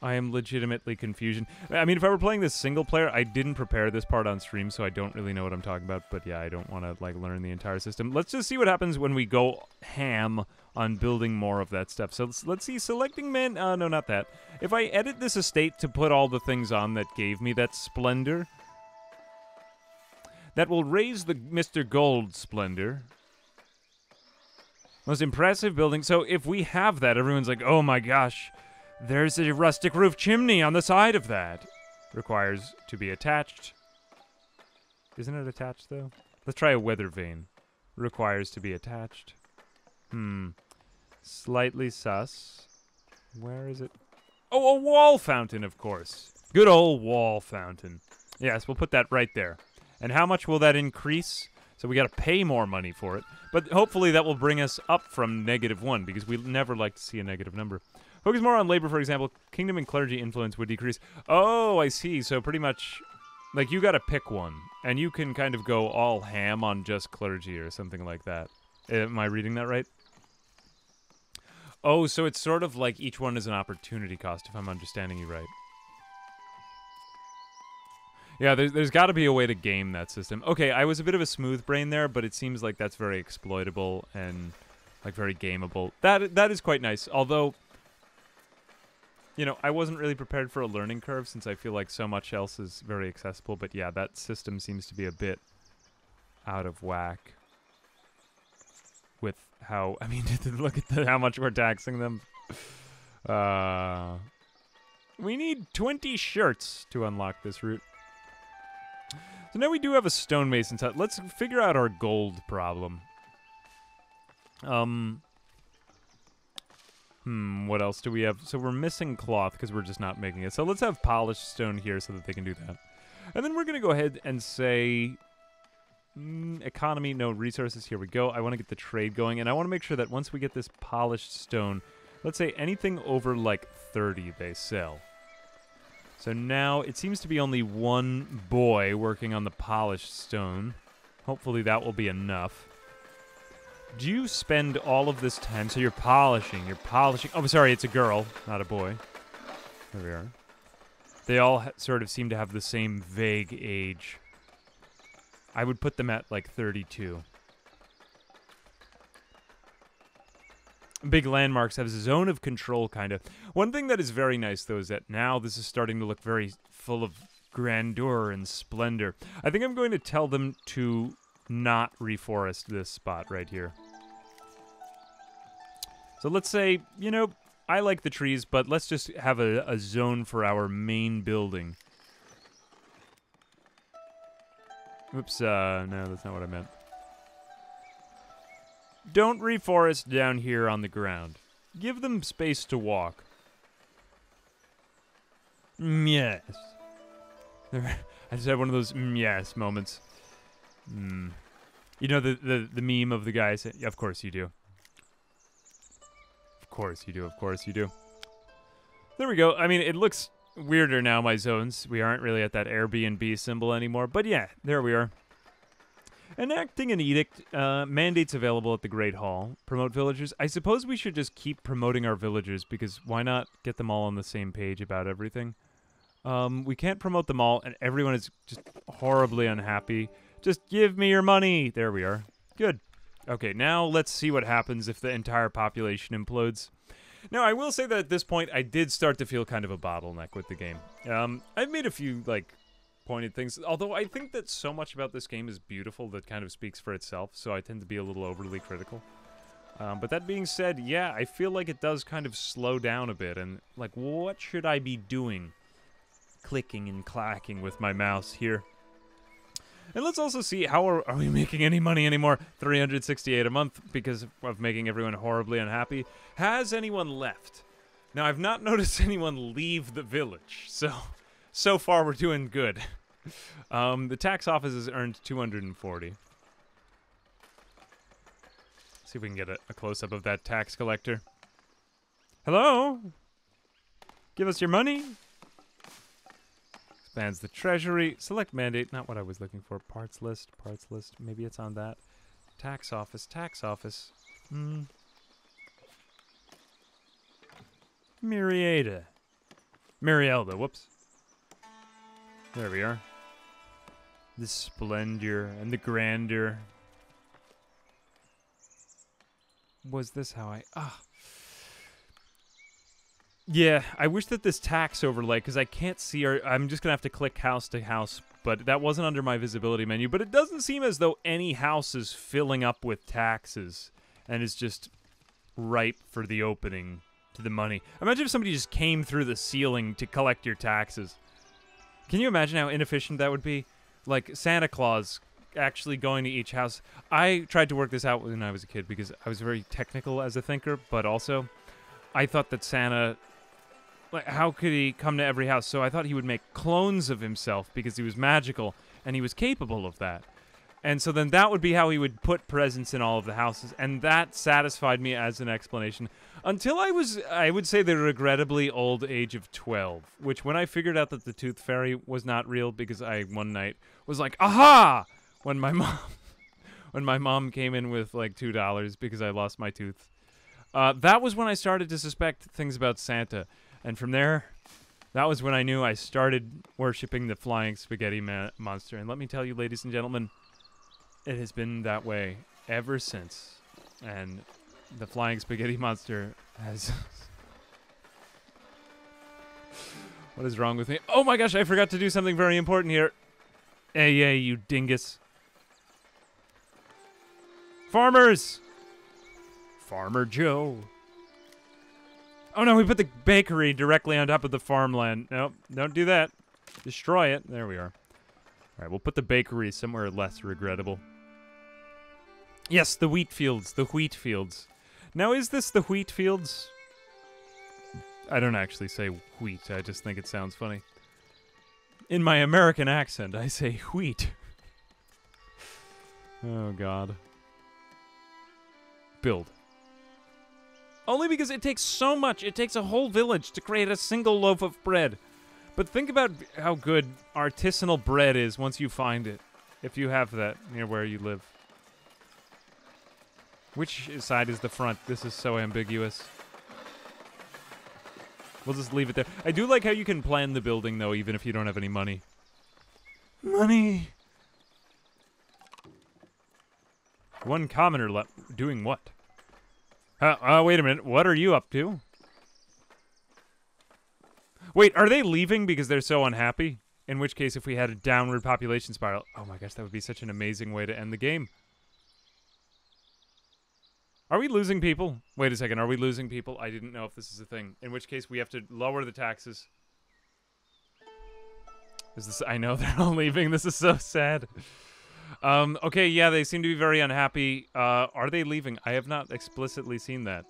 I am legitimately confused. I mean, if I were playing this single player, I didn't prepare this part on stream, so I don't really know what I'm talking about. But yeah, I don't want to, like, learn the entire system. Let's just see what happens when we go ham on building more of that stuff. So let's see, selecting men, no, not that. If I edit this estate to put all the things on that gave me that splendor, that will raise the Mr. Gold splendor. Most impressive building. So if we have that, everyone's like, oh my gosh, there's a rustic roof chimney on the side of that. Requires to be attached. Isn't it attached, though? Let's try a weather vane. Requires to be attached. Hmm. Slightly sus. Where is it? Oh, a wall fountain, of course. Good old wall fountain. Yes, we'll put that right there. And how much will that increase? So we got to pay more money for it. But hopefully that will bring us up from -1, because we never like to see a negative number. Focus more on labor, for example. Kingdom and clergy influence would decrease. Oh, I see. So pretty much, like, you got to pick one. And you can kind of go all ham on just clergy or something like that. Am I reading that right? Oh, so it's sort of like each one is an opportunity cost, if I'm understanding you right. Yeah, there's got to be a way to game that system. Okay, I was a bit of a smooth brain there, but it seems like that's very exploitable and, like, very gameable. That is quite nice, although, you know, I wasn't really prepared for a learning curve since I feel like so much else is very accessible. But yeah, that system seems to be a bit out of whack with how, I mean, look at how much we're taxing them. We need 20 shirts to unlock this route. So now we do have a stonemason's hut. Let's figure out our gold problem. What else do we have? So we're missing cloth because we're just not making it. So let's have polished stone here so that they can do that. And then we're going to go ahead and say, economy, no resources. Here we go. I want to get the trade going. And I want to make sure that once we get this polished stone, let's say anything over like 30 they sell. So now it seems to be only one boy working on the polished stone. Hopefully that will be enough. Do you spend all of this time? So you're polishing. Oh, sorry, it's a girl, not a boy. There we are. They all sort of seem to have the same vague age. I would put them at like 32. Big landmarks have a zone of control, kind of. One thing that is very nice, though, is that now this is starting to look very full of grandeur and splendor. I think I'm going to tell them to not reforest this spot right here. So let's say, you know, I like the trees, but let's just have a zone for our main building. Oops, no, that's not what I meant. Don't reforest down here on the ground. Give them space to walk. Yes. I just had one of those yes moments. You know the meme of the guy saying, yeah, of course you do. Of course you do, of course you do. There we go. I mean, it looks weirder now, my zones. We aren't really at that Airbnb symbol anymore, but yeah, there we are. Enacting an edict, mandates available at the Great Hall, promote villagers. I suppose we should just keep promoting our villagers, because why not get them all on the same page about everything? We can't promote them all, and everyone is just horribly unhappy. Just give me your money. There we are. Good. Okay, now let's see what happens if the entire population implodes. Now, I will say that at this point, I did start to feel kind of a bottleneck with the game. I've made a few, like, pointed things, although I think that so much about this game is beautiful that kind of speaks for itself, so I tend to be a little overly critical. But that being said, yeah, I feel like it does kind of slow down a bit, and, like, what should I be doing? Clicking and clacking with my mouse here. And let's also see, how are we making any money anymore? 368 a month because of making everyone horribly unhappy. Has anyone left? Now, I've not noticed anyone leave the village, so far we're doing good. The tax office has earned 240. See if we can get a close-up of that tax collector. Hello? Give us your money. Expands the treasury. Select mandate. Not what I was looking for. Parts list. Parts list. Maybe it's on that. Tax office. Tax office. Myriada. Marielda, whoops. There we are. The splendor and the grandeur. Was this how I... Ah. Yeah, I wish that this tax overlay, because I can't see our... I'm just going to have to click house to house, but that wasn't under my visibility menu. But it doesn't seem as though any house is filling up with taxes, and it's just ripe for the opening to the money. Imagine if somebody just came through the ceiling to collect your taxes. Can you imagine how inefficient that would be? Like, Santa Claus actually going to each house. I tried to work this out when I was a kid, because I was very technical as a thinker, but also I thought that Santa... Like, how could he come to every house? So I thought he would make clones of himself because he was magical and he was capable of that. And so then that would be how he would put presents in all of the houses. And that satisfied me as an explanation until I was, I would say, the regrettably old age of 12, which when I figured out that the Tooth Fairy was not real because I one night was like, aha, when my mom, came in with like $2 because I lost my tooth. That was when I started to suspect things about Santa. And from there, that was when I knew I started worshipping the flying spaghetti monster. And let me tell you, ladies and gentlemen, it has been that way ever since. And the flying spaghetti monster has... What is wrong with me? Oh my gosh, I forgot to do something very important here. Hey, yeah, you dingus. Farmers! Farmer Joe. Oh no, we put the bakery directly on top of the farmland. Nope, don't do that. Destroy it. There we are. Alright, we'll put the bakery somewhere less regrettable. Yes, the wheat fields. The wheat fields. Now, is this the wheat fields? I don't actually say wheat. I just think it sounds funny. In my American accent, I say wheat. Oh, God. Build. Only because it takes so much. It takes a whole village to create a single loaf of bread. But think about how good artisanal bread is once you find it. If you have that near where you live. Which side is the front? This is so ambiguous. We'll just leave it there. I do like how you can plan the building, though, even if you don't have any money. Money! One commoner left. Doing what? Wait a minute. What are you up to? Wait, are they leaving because they're so unhappy? In which case, if we had a downward population spiral... Oh my gosh, that would be such an amazing way to end the game. Are we losing people? Wait a second, are we losing people? I didn't know if this is a thing. In which case, we have to lower the taxes. Is this... I know they're all leaving. This is so sad. Okay, yeah, they seem to be very unhappy. Are they leaving? I have not explicitly seen that.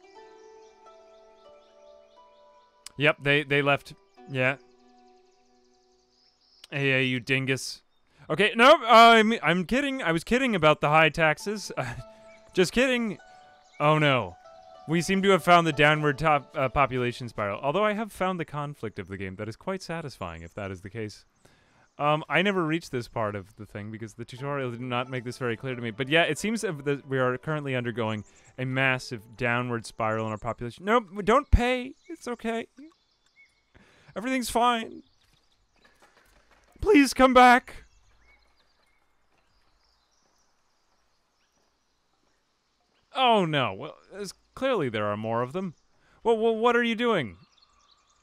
Yep, they left. Yeah. Hey, you dingus. Okay, no, I'm kidding. I was kidding about the high taxes. Just kidding. Oh, no. We seem to have found the downward population spiral. Although I have found the conflict of the game. That is quite satisfying, if that is the case. I never reached this part of the thing because the tutorial did not make this very clear to me. But yeah, it seems that we are currently undergoing a massive downward spiral in our population. No, don't pay. It's okay. Everything's fine. Please come back. Oh, no. Well, clearly there are more of them. Well, what are you doing?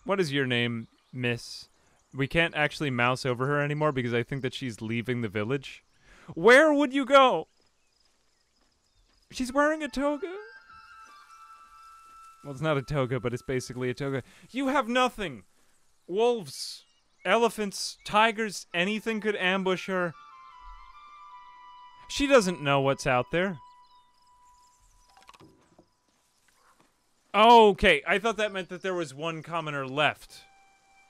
What is your name, miss? We can't actually mouse over her anymore because I think that she's leaving the village. Where would you go? She's wearing a toga. Well, it's not a toga, but it's basically a toga. You have nothing. Wolves, elephants, tigers, anything could ambush her. She doesn't know what's out there. Okay, I thought that meant that there was one commoner left.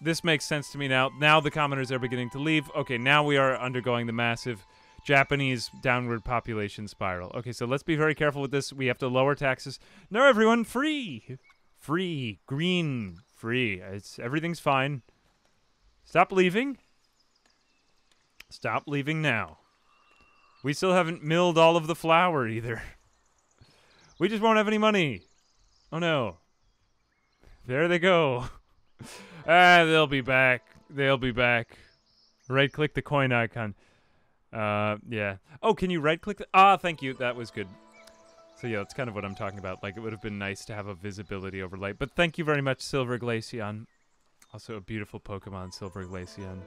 This makes sense to me now. Now the commoners are beginning to leave. Okay, now we are undergoing the massive Japanese downward population spiral. Okay, so let's be very careful with this. We have to lower taxes. No, everyone, free! Free. Green. Free. Everything's fine. Stop leaving. Stop leaving now. We still haven't milled all of the flour either. We just won't have any money. Oh, no. There they go. They'll be back. They'll be back. Right-click the coin icon. Yeah. Oh, can you right-click? Ah, thank you. That was good. So, yeah, that's kind of what I'm talking about. Like, it would have been nice to have a visibility overlay. But thank you very much, Silver Glaceon. Also a beautiful Pokemon, Silver Glaceon.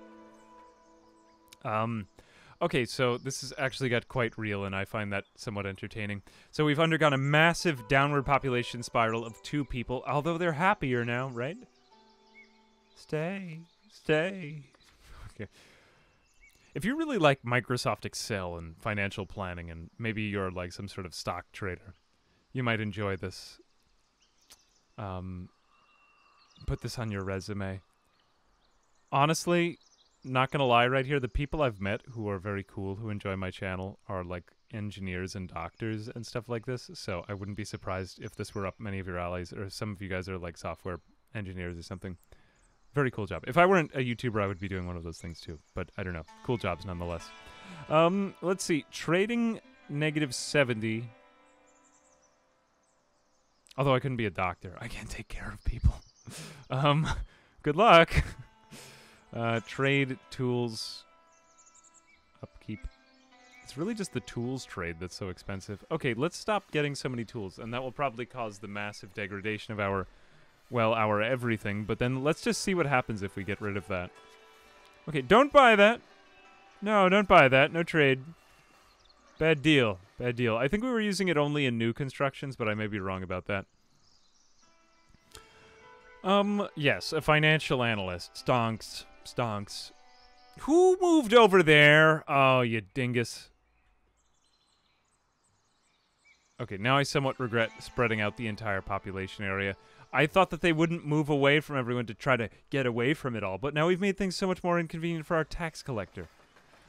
Okay, so this has actually got quite real, and I find that somewhat entertaining. So we've undergone a massive downward population spiral of 2 people, although they're happier now, right? Stay. Stay. Okay. If you really like Microsoft Excel and financial planning, and maybe you're like some sort of stock trader, you might enjoy this. Put this on your resume. Honestly, not gonna lie right here, the people I've met who are very cool, who enjoy my channel, are like engineers and doctors and stuff like this, so I wouldn't be surprised if this were up many of your alleys, or some of you guys are like software engineers or something. Very cool job. If I weren't a YouTuber, I would be doing one of those things too, but I don't know. Cool jobs nonetheless. Let's see. Trading -70. Although I couldn't be a doctor. I can't take care of people. Good luck. Trade, tools, upkeep. It's really just the tools trade that's so expensive. Okay, let's stop getting so many tools, and that will probably cause the massive degradation of our, well, our everything. But then let's just see what happens if we get rid of that. Okay, don't buy that. No, don't buy that. No trade. Bad deal. Bad deal. I think we were using it only in new constructions, but I may be wrong about that. Yes, a financial analyst. Stonks. Stonks. Who moved over there? Oh, you dingus. Okay, now I somewhat regret spreading out the entire population area. I thought that they wouldn't move away from everyone to try to get away from it all, but now we've made things so much more inconvenient for our tax collector.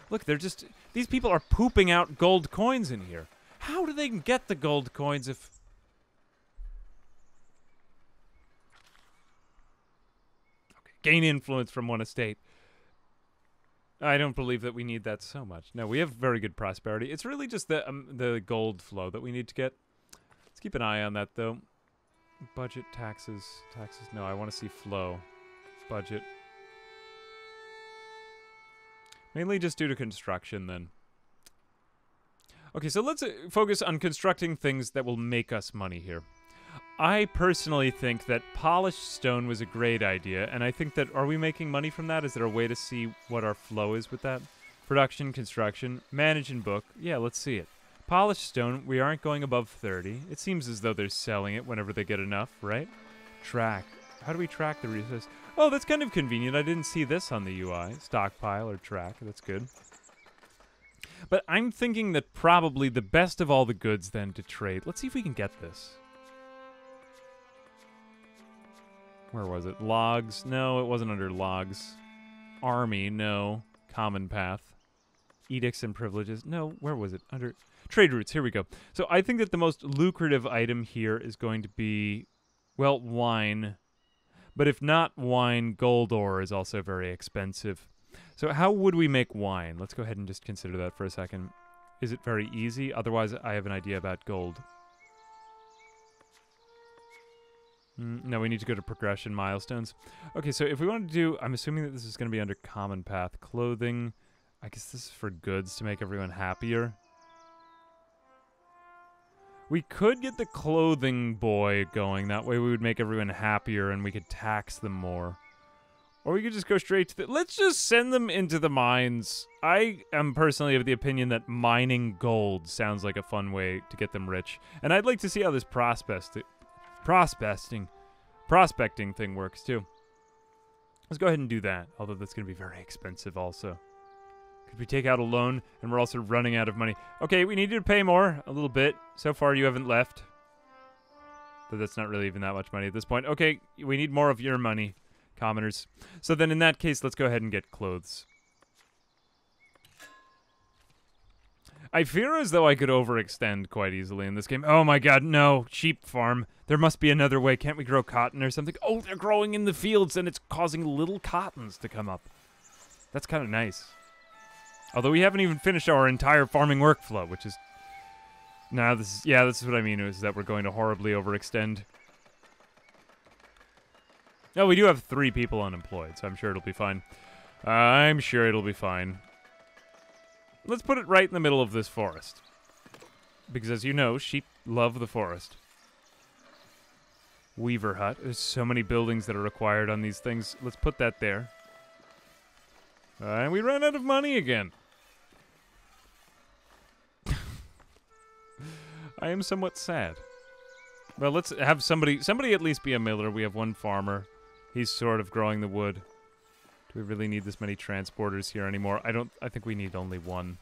Look, they're just... these people are pooping out gold coins in here. How do they get the gold coins if... gain influence from one estate. I don't believe that we need that so much. No, we have very good prosperity. It's really just the gold flow that we need to get. Let's keep an eye on that, though. Budget, taxes, taxes. No, I want to see flow. Budget. Mainly just due to construction, then. Okay, so let's focus on constructing things that will make us money here. I personally think that polished stone was a great idea, and I think that, are we making money from that? Is there a way to see what our flow is with that? Production, construction, manage and book. Yeah, let's see it. Polished stone, we aren't going above 30. It seems as though they're selling it whenever they get enough, right? Track. How do we track the resource? Oh, that's kind of convenient. I didn't see this on the UI. Stockpile or track. That's good. But I'm thinking that probably the best of all the goods then to trade. Let's see if we can get this. Where was it? Logs? No, it wasn't under logs. Army? No. Common path. Edicts and privileges? No, where was it? Under trade routes. Here we go. So I think that the most lucrative item here is going to be, well, wine. But if not wine, gold ore is also very expensive. So how would we make wine? Let's go ahead and just consider that for a second. Is it very easy? Otherwise, I have an idea about gold. No, we need to go to progression milestones. Okay, so if we want to do... I'm assuming that this is going to be under common path. Clothing. I guess this is for goods to make everyone happier. We could get the clothing boy going. That way we would make everyone happier and we could tax them more. Or we could just go straight to the... let's just send them into the mines. I am personally of the opinion that mining gold sounds like a fun way to get them rich. And I'd like to see how this prospecting thing works too. Let's go ahead and do that, although that's going to be very expensive also. Could we take out a loan? And we're also running out of money. Okay, we need you to pay more, a little bit. So far you haven't left. Though that's not really even that much money at this point. Okay, we need more of your money, commoners. So then in that case, let's go ahead and get clothes. I fear as though I could overextend quite easily in this game. Oh my god, no. Sheep farm. There must be another way. Can't we grow cotton or something? Oh, they're growing in the fields, and it's causing little cottons to come up. That's kind of nice. Although we haven't even finished our entire farming workflow, which is... nah, this is... yeah, this is what I mean, is that we're going to horribly overextend. No, we do have 3 people unemployed, so I'm sure it'll be fine. I'm sure it'll be fine. Let's put it right in the middle of this forest. Because as you know, sheep love the forest. Weaver hut. There's so many buildings that are required on these things. Let's put that there. And we ran out of money again. I am somewhat sad. Well, let's have somebody at least be a miller. We have 1 farmer. He's sort of growing the wood. Do we really need this many transporters here anymore? I think we need only 1.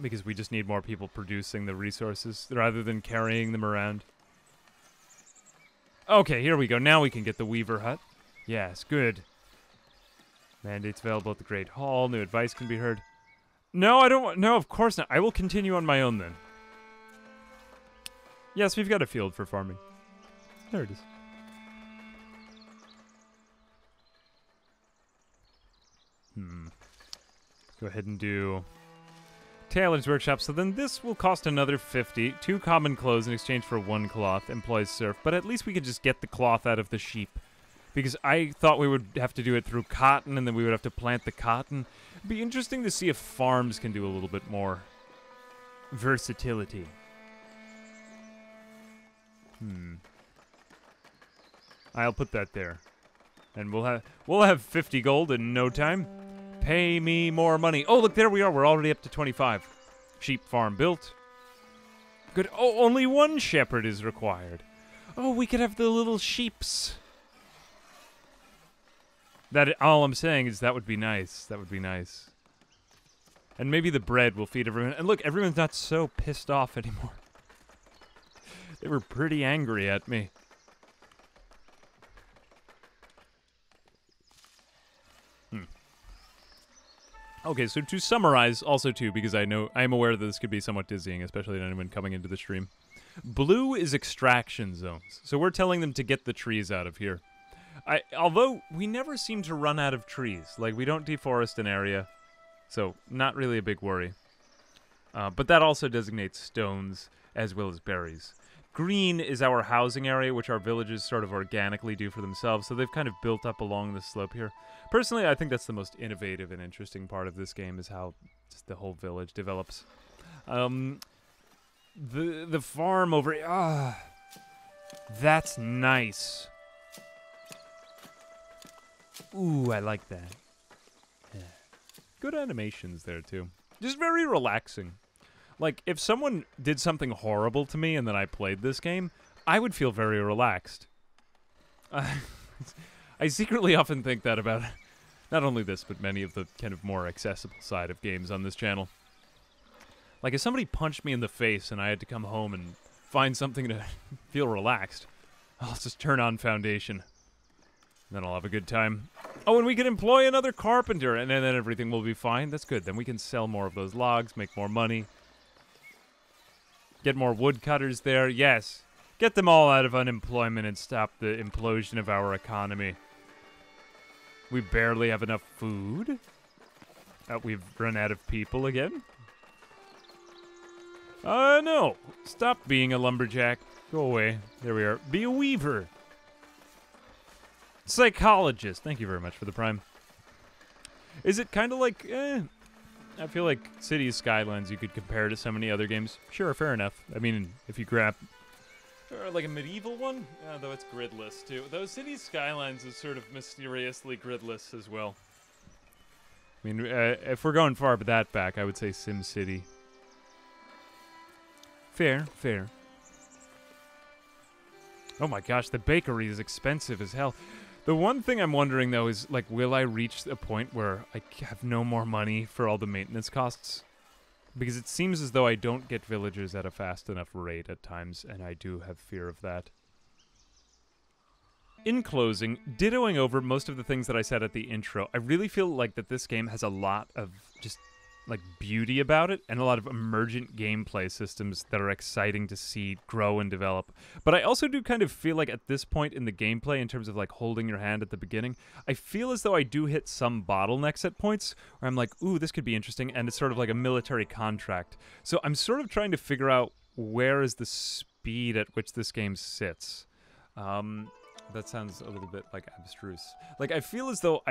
Because we just need more people producing the resources rather than carrying them around. Okay, here we go. Now we can get the Weaver Hut. Yes, good. Mandates available at the Great Hall. New advice can be heard. No, I don't want... No, of course not. I will continue on my own then. Yes, we've got a field for farming. There it is. Let's go ahead and do... Tailor's Workshop. So then this will cost another 50. 2 common clothes in exchange for 1 cloth. Employs serf. But at least we could just get the cloth out of the sheep. Because I thought we would have to do it through cotton, and then we would have to plant the cotton. It'd be interesting to see if farms can do a little bit more versatility. I'll put that there. And we'll have 50 gold in no time. Pay me more money. Oh, look, there we are. We're already up to 25. Sheep farm built. Good. Oh, only 1 shepherd is required. Oh, we could have the little sheeps. That, all I'm saying is that would be nice. That would be nice. And maybe the bread will feed everyone. And look, everyone's not so pissed off anymore. They were pretty angry at me. Okay, so to summarize, also too, because I'm aware that this could be somewhat dizzying, especially to anyone coming into the stream. Blue is extraction zones. So we're telling them to get the trees out of here. Although we never seem to run out of trees. Like, we don't deforest an area, so not really a big worry. But that also designates stones as well as berries. Green is our housing area, which our villages sort of organically do for themselves, so they've kind of built up along the slope here. Personally, I think that's the most innovative and interesting part of this game, is how just the whole village develops. The farm over... Ah, that's nice. Ooh, I like that. Yeah. Good animations there, too. Just very relaxing. Like, if someone did something horrible to me and then I played this game, I would feel very relaxed. I secretly often think that about not only this, but many of the kind of more accessible side of games on this channel. Like, if somebody punched me in the face and I had to come home and find something to feel relaxed, I'll just turn on Foundation. Then I'll have a good time. Oh, and we can employ another carpenter, and then everything will be fine. That's good. Then we can sell more of those logs, make more money. Get more woodcutters there. Yes. Get them all out of unemployment and stop the implosion of our economy. We barely have enough food. We've run out of people again. No. Stop being a lumberjack. Go away. There we are. Be a weaver. Psychologist. Thank you very much for the prime. Is it kind of like... I feel like Cities Skylines you could compare to so many other games. Sure, fair enough. I mean, if you grab... like a medieval one? Though it's gridless, too. Though Cities Skylines is sort of mysteriously gridless as well. I mean, if we're going far that back, I would say SimCity. Fair, fair. Oh my gosh, the bakery is expensive as hell. The one thing I'm wondering, though, is, like, will I reach a point where I have no more money for all the maintenance costs? Because it seems as though I don't get villagers at a fast enough rate at times, and I do have fear of that. In closing, dittoing over most of the things that I said at the intro, I really feel like that this game has a lot of just, like, beauty about it, and a lot of emergent gameplay systems that are exciting to see grow and develop. But I also do kind of feel like at this point in the gameplay, in terms of like holding your hand at the beginning, I feel as though I do hit some bottlenecks at points where I'm like, ooh, this could be interesting, and it's sort of like a military contract. So I'm sort of trying to figure out where is the speed at which this game sits. That sounds a little bit like abstruse. Like I feel as though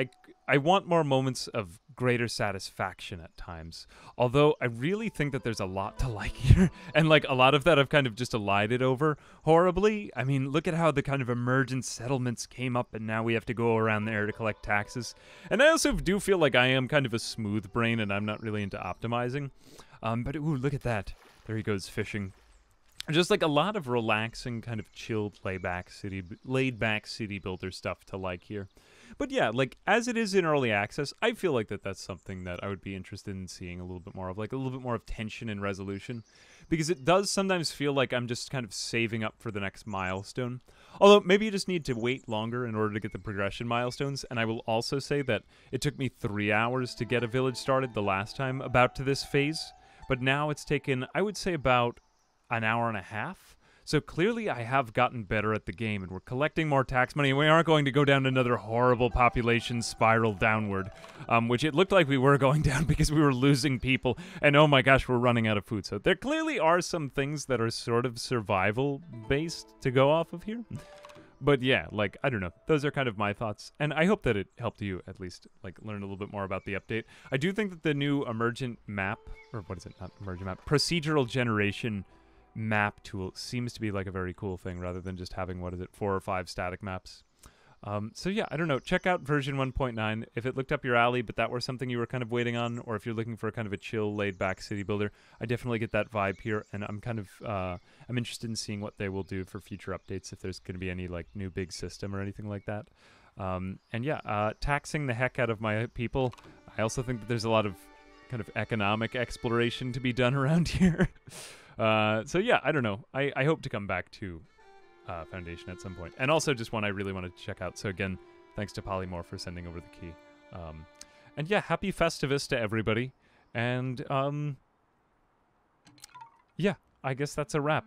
I want more moments of greater satisfaction at times. Although I really think that there's a lot to like here, and like a lot of that I've kind of just elided over horribly. I mean, look at how the kind of emergent settlements came up, and now we have to go around there to collect taxes. And I also do feel like I am kind of a smooth brain, and I'm not really into optimizing. But ooh, look at that! There he goes fishing. Just like a lot of relaxing, kind of chilled, laid-back city builder stuff to like here. But yeah, like as it is in early access, I feel like that's something that I would be interested in seeing a little bit more of, like a little bit more of tension and resolution, because it does sometimes feel like I'm just kind of saving up for the next milestone. Although maybe you just need to wait longer in order to get the progression milestones. And I will also say that it took me 3 hours to get a village started the last time about to this phase, but now it's taken, I would say, about an hour and a half. So clearly I have gotten better at the game, and we're collecting more tax money, and we aren't going to go down another horrible population spiral downward, which it looked like we were going down because we were losing people, and oh my gosh, we're running out of food. So there clearly are some things that are sort of survival-based to go off of here. But yeah, like, I don't know. Those are kind of my thoughts, and I hope that it helped you at least, like, learn a little bit more about the update. I do think that the new emergent map, or what is it, not emergent map, procedural generation map tool seems to be like a very cool thing rather than just having, what is it, 4 or 5 static maps. So yeah, I don't know. Check out version 1.9 if it looked up your alley, but that were something you were kind of waiting on, or if you're looking for a kind of a chill, laid-back city builder. I definitely get that vibe here, and I'm kind of I'm interested in seeing what they will do for future updates, if there's going to be any like new big system or anything like that. And yeah, taxing the heck out of my people. I also think that there's a lot of kind of economic exploration to be done around here. So yeah, I don't know. I hope to come back to Foundation at some point. And also just one I really want to check out. So again, thanks to Polymorph for sending over the key. And yeah, happy Festivus to everybody. And yeah, I guess that's a wrap.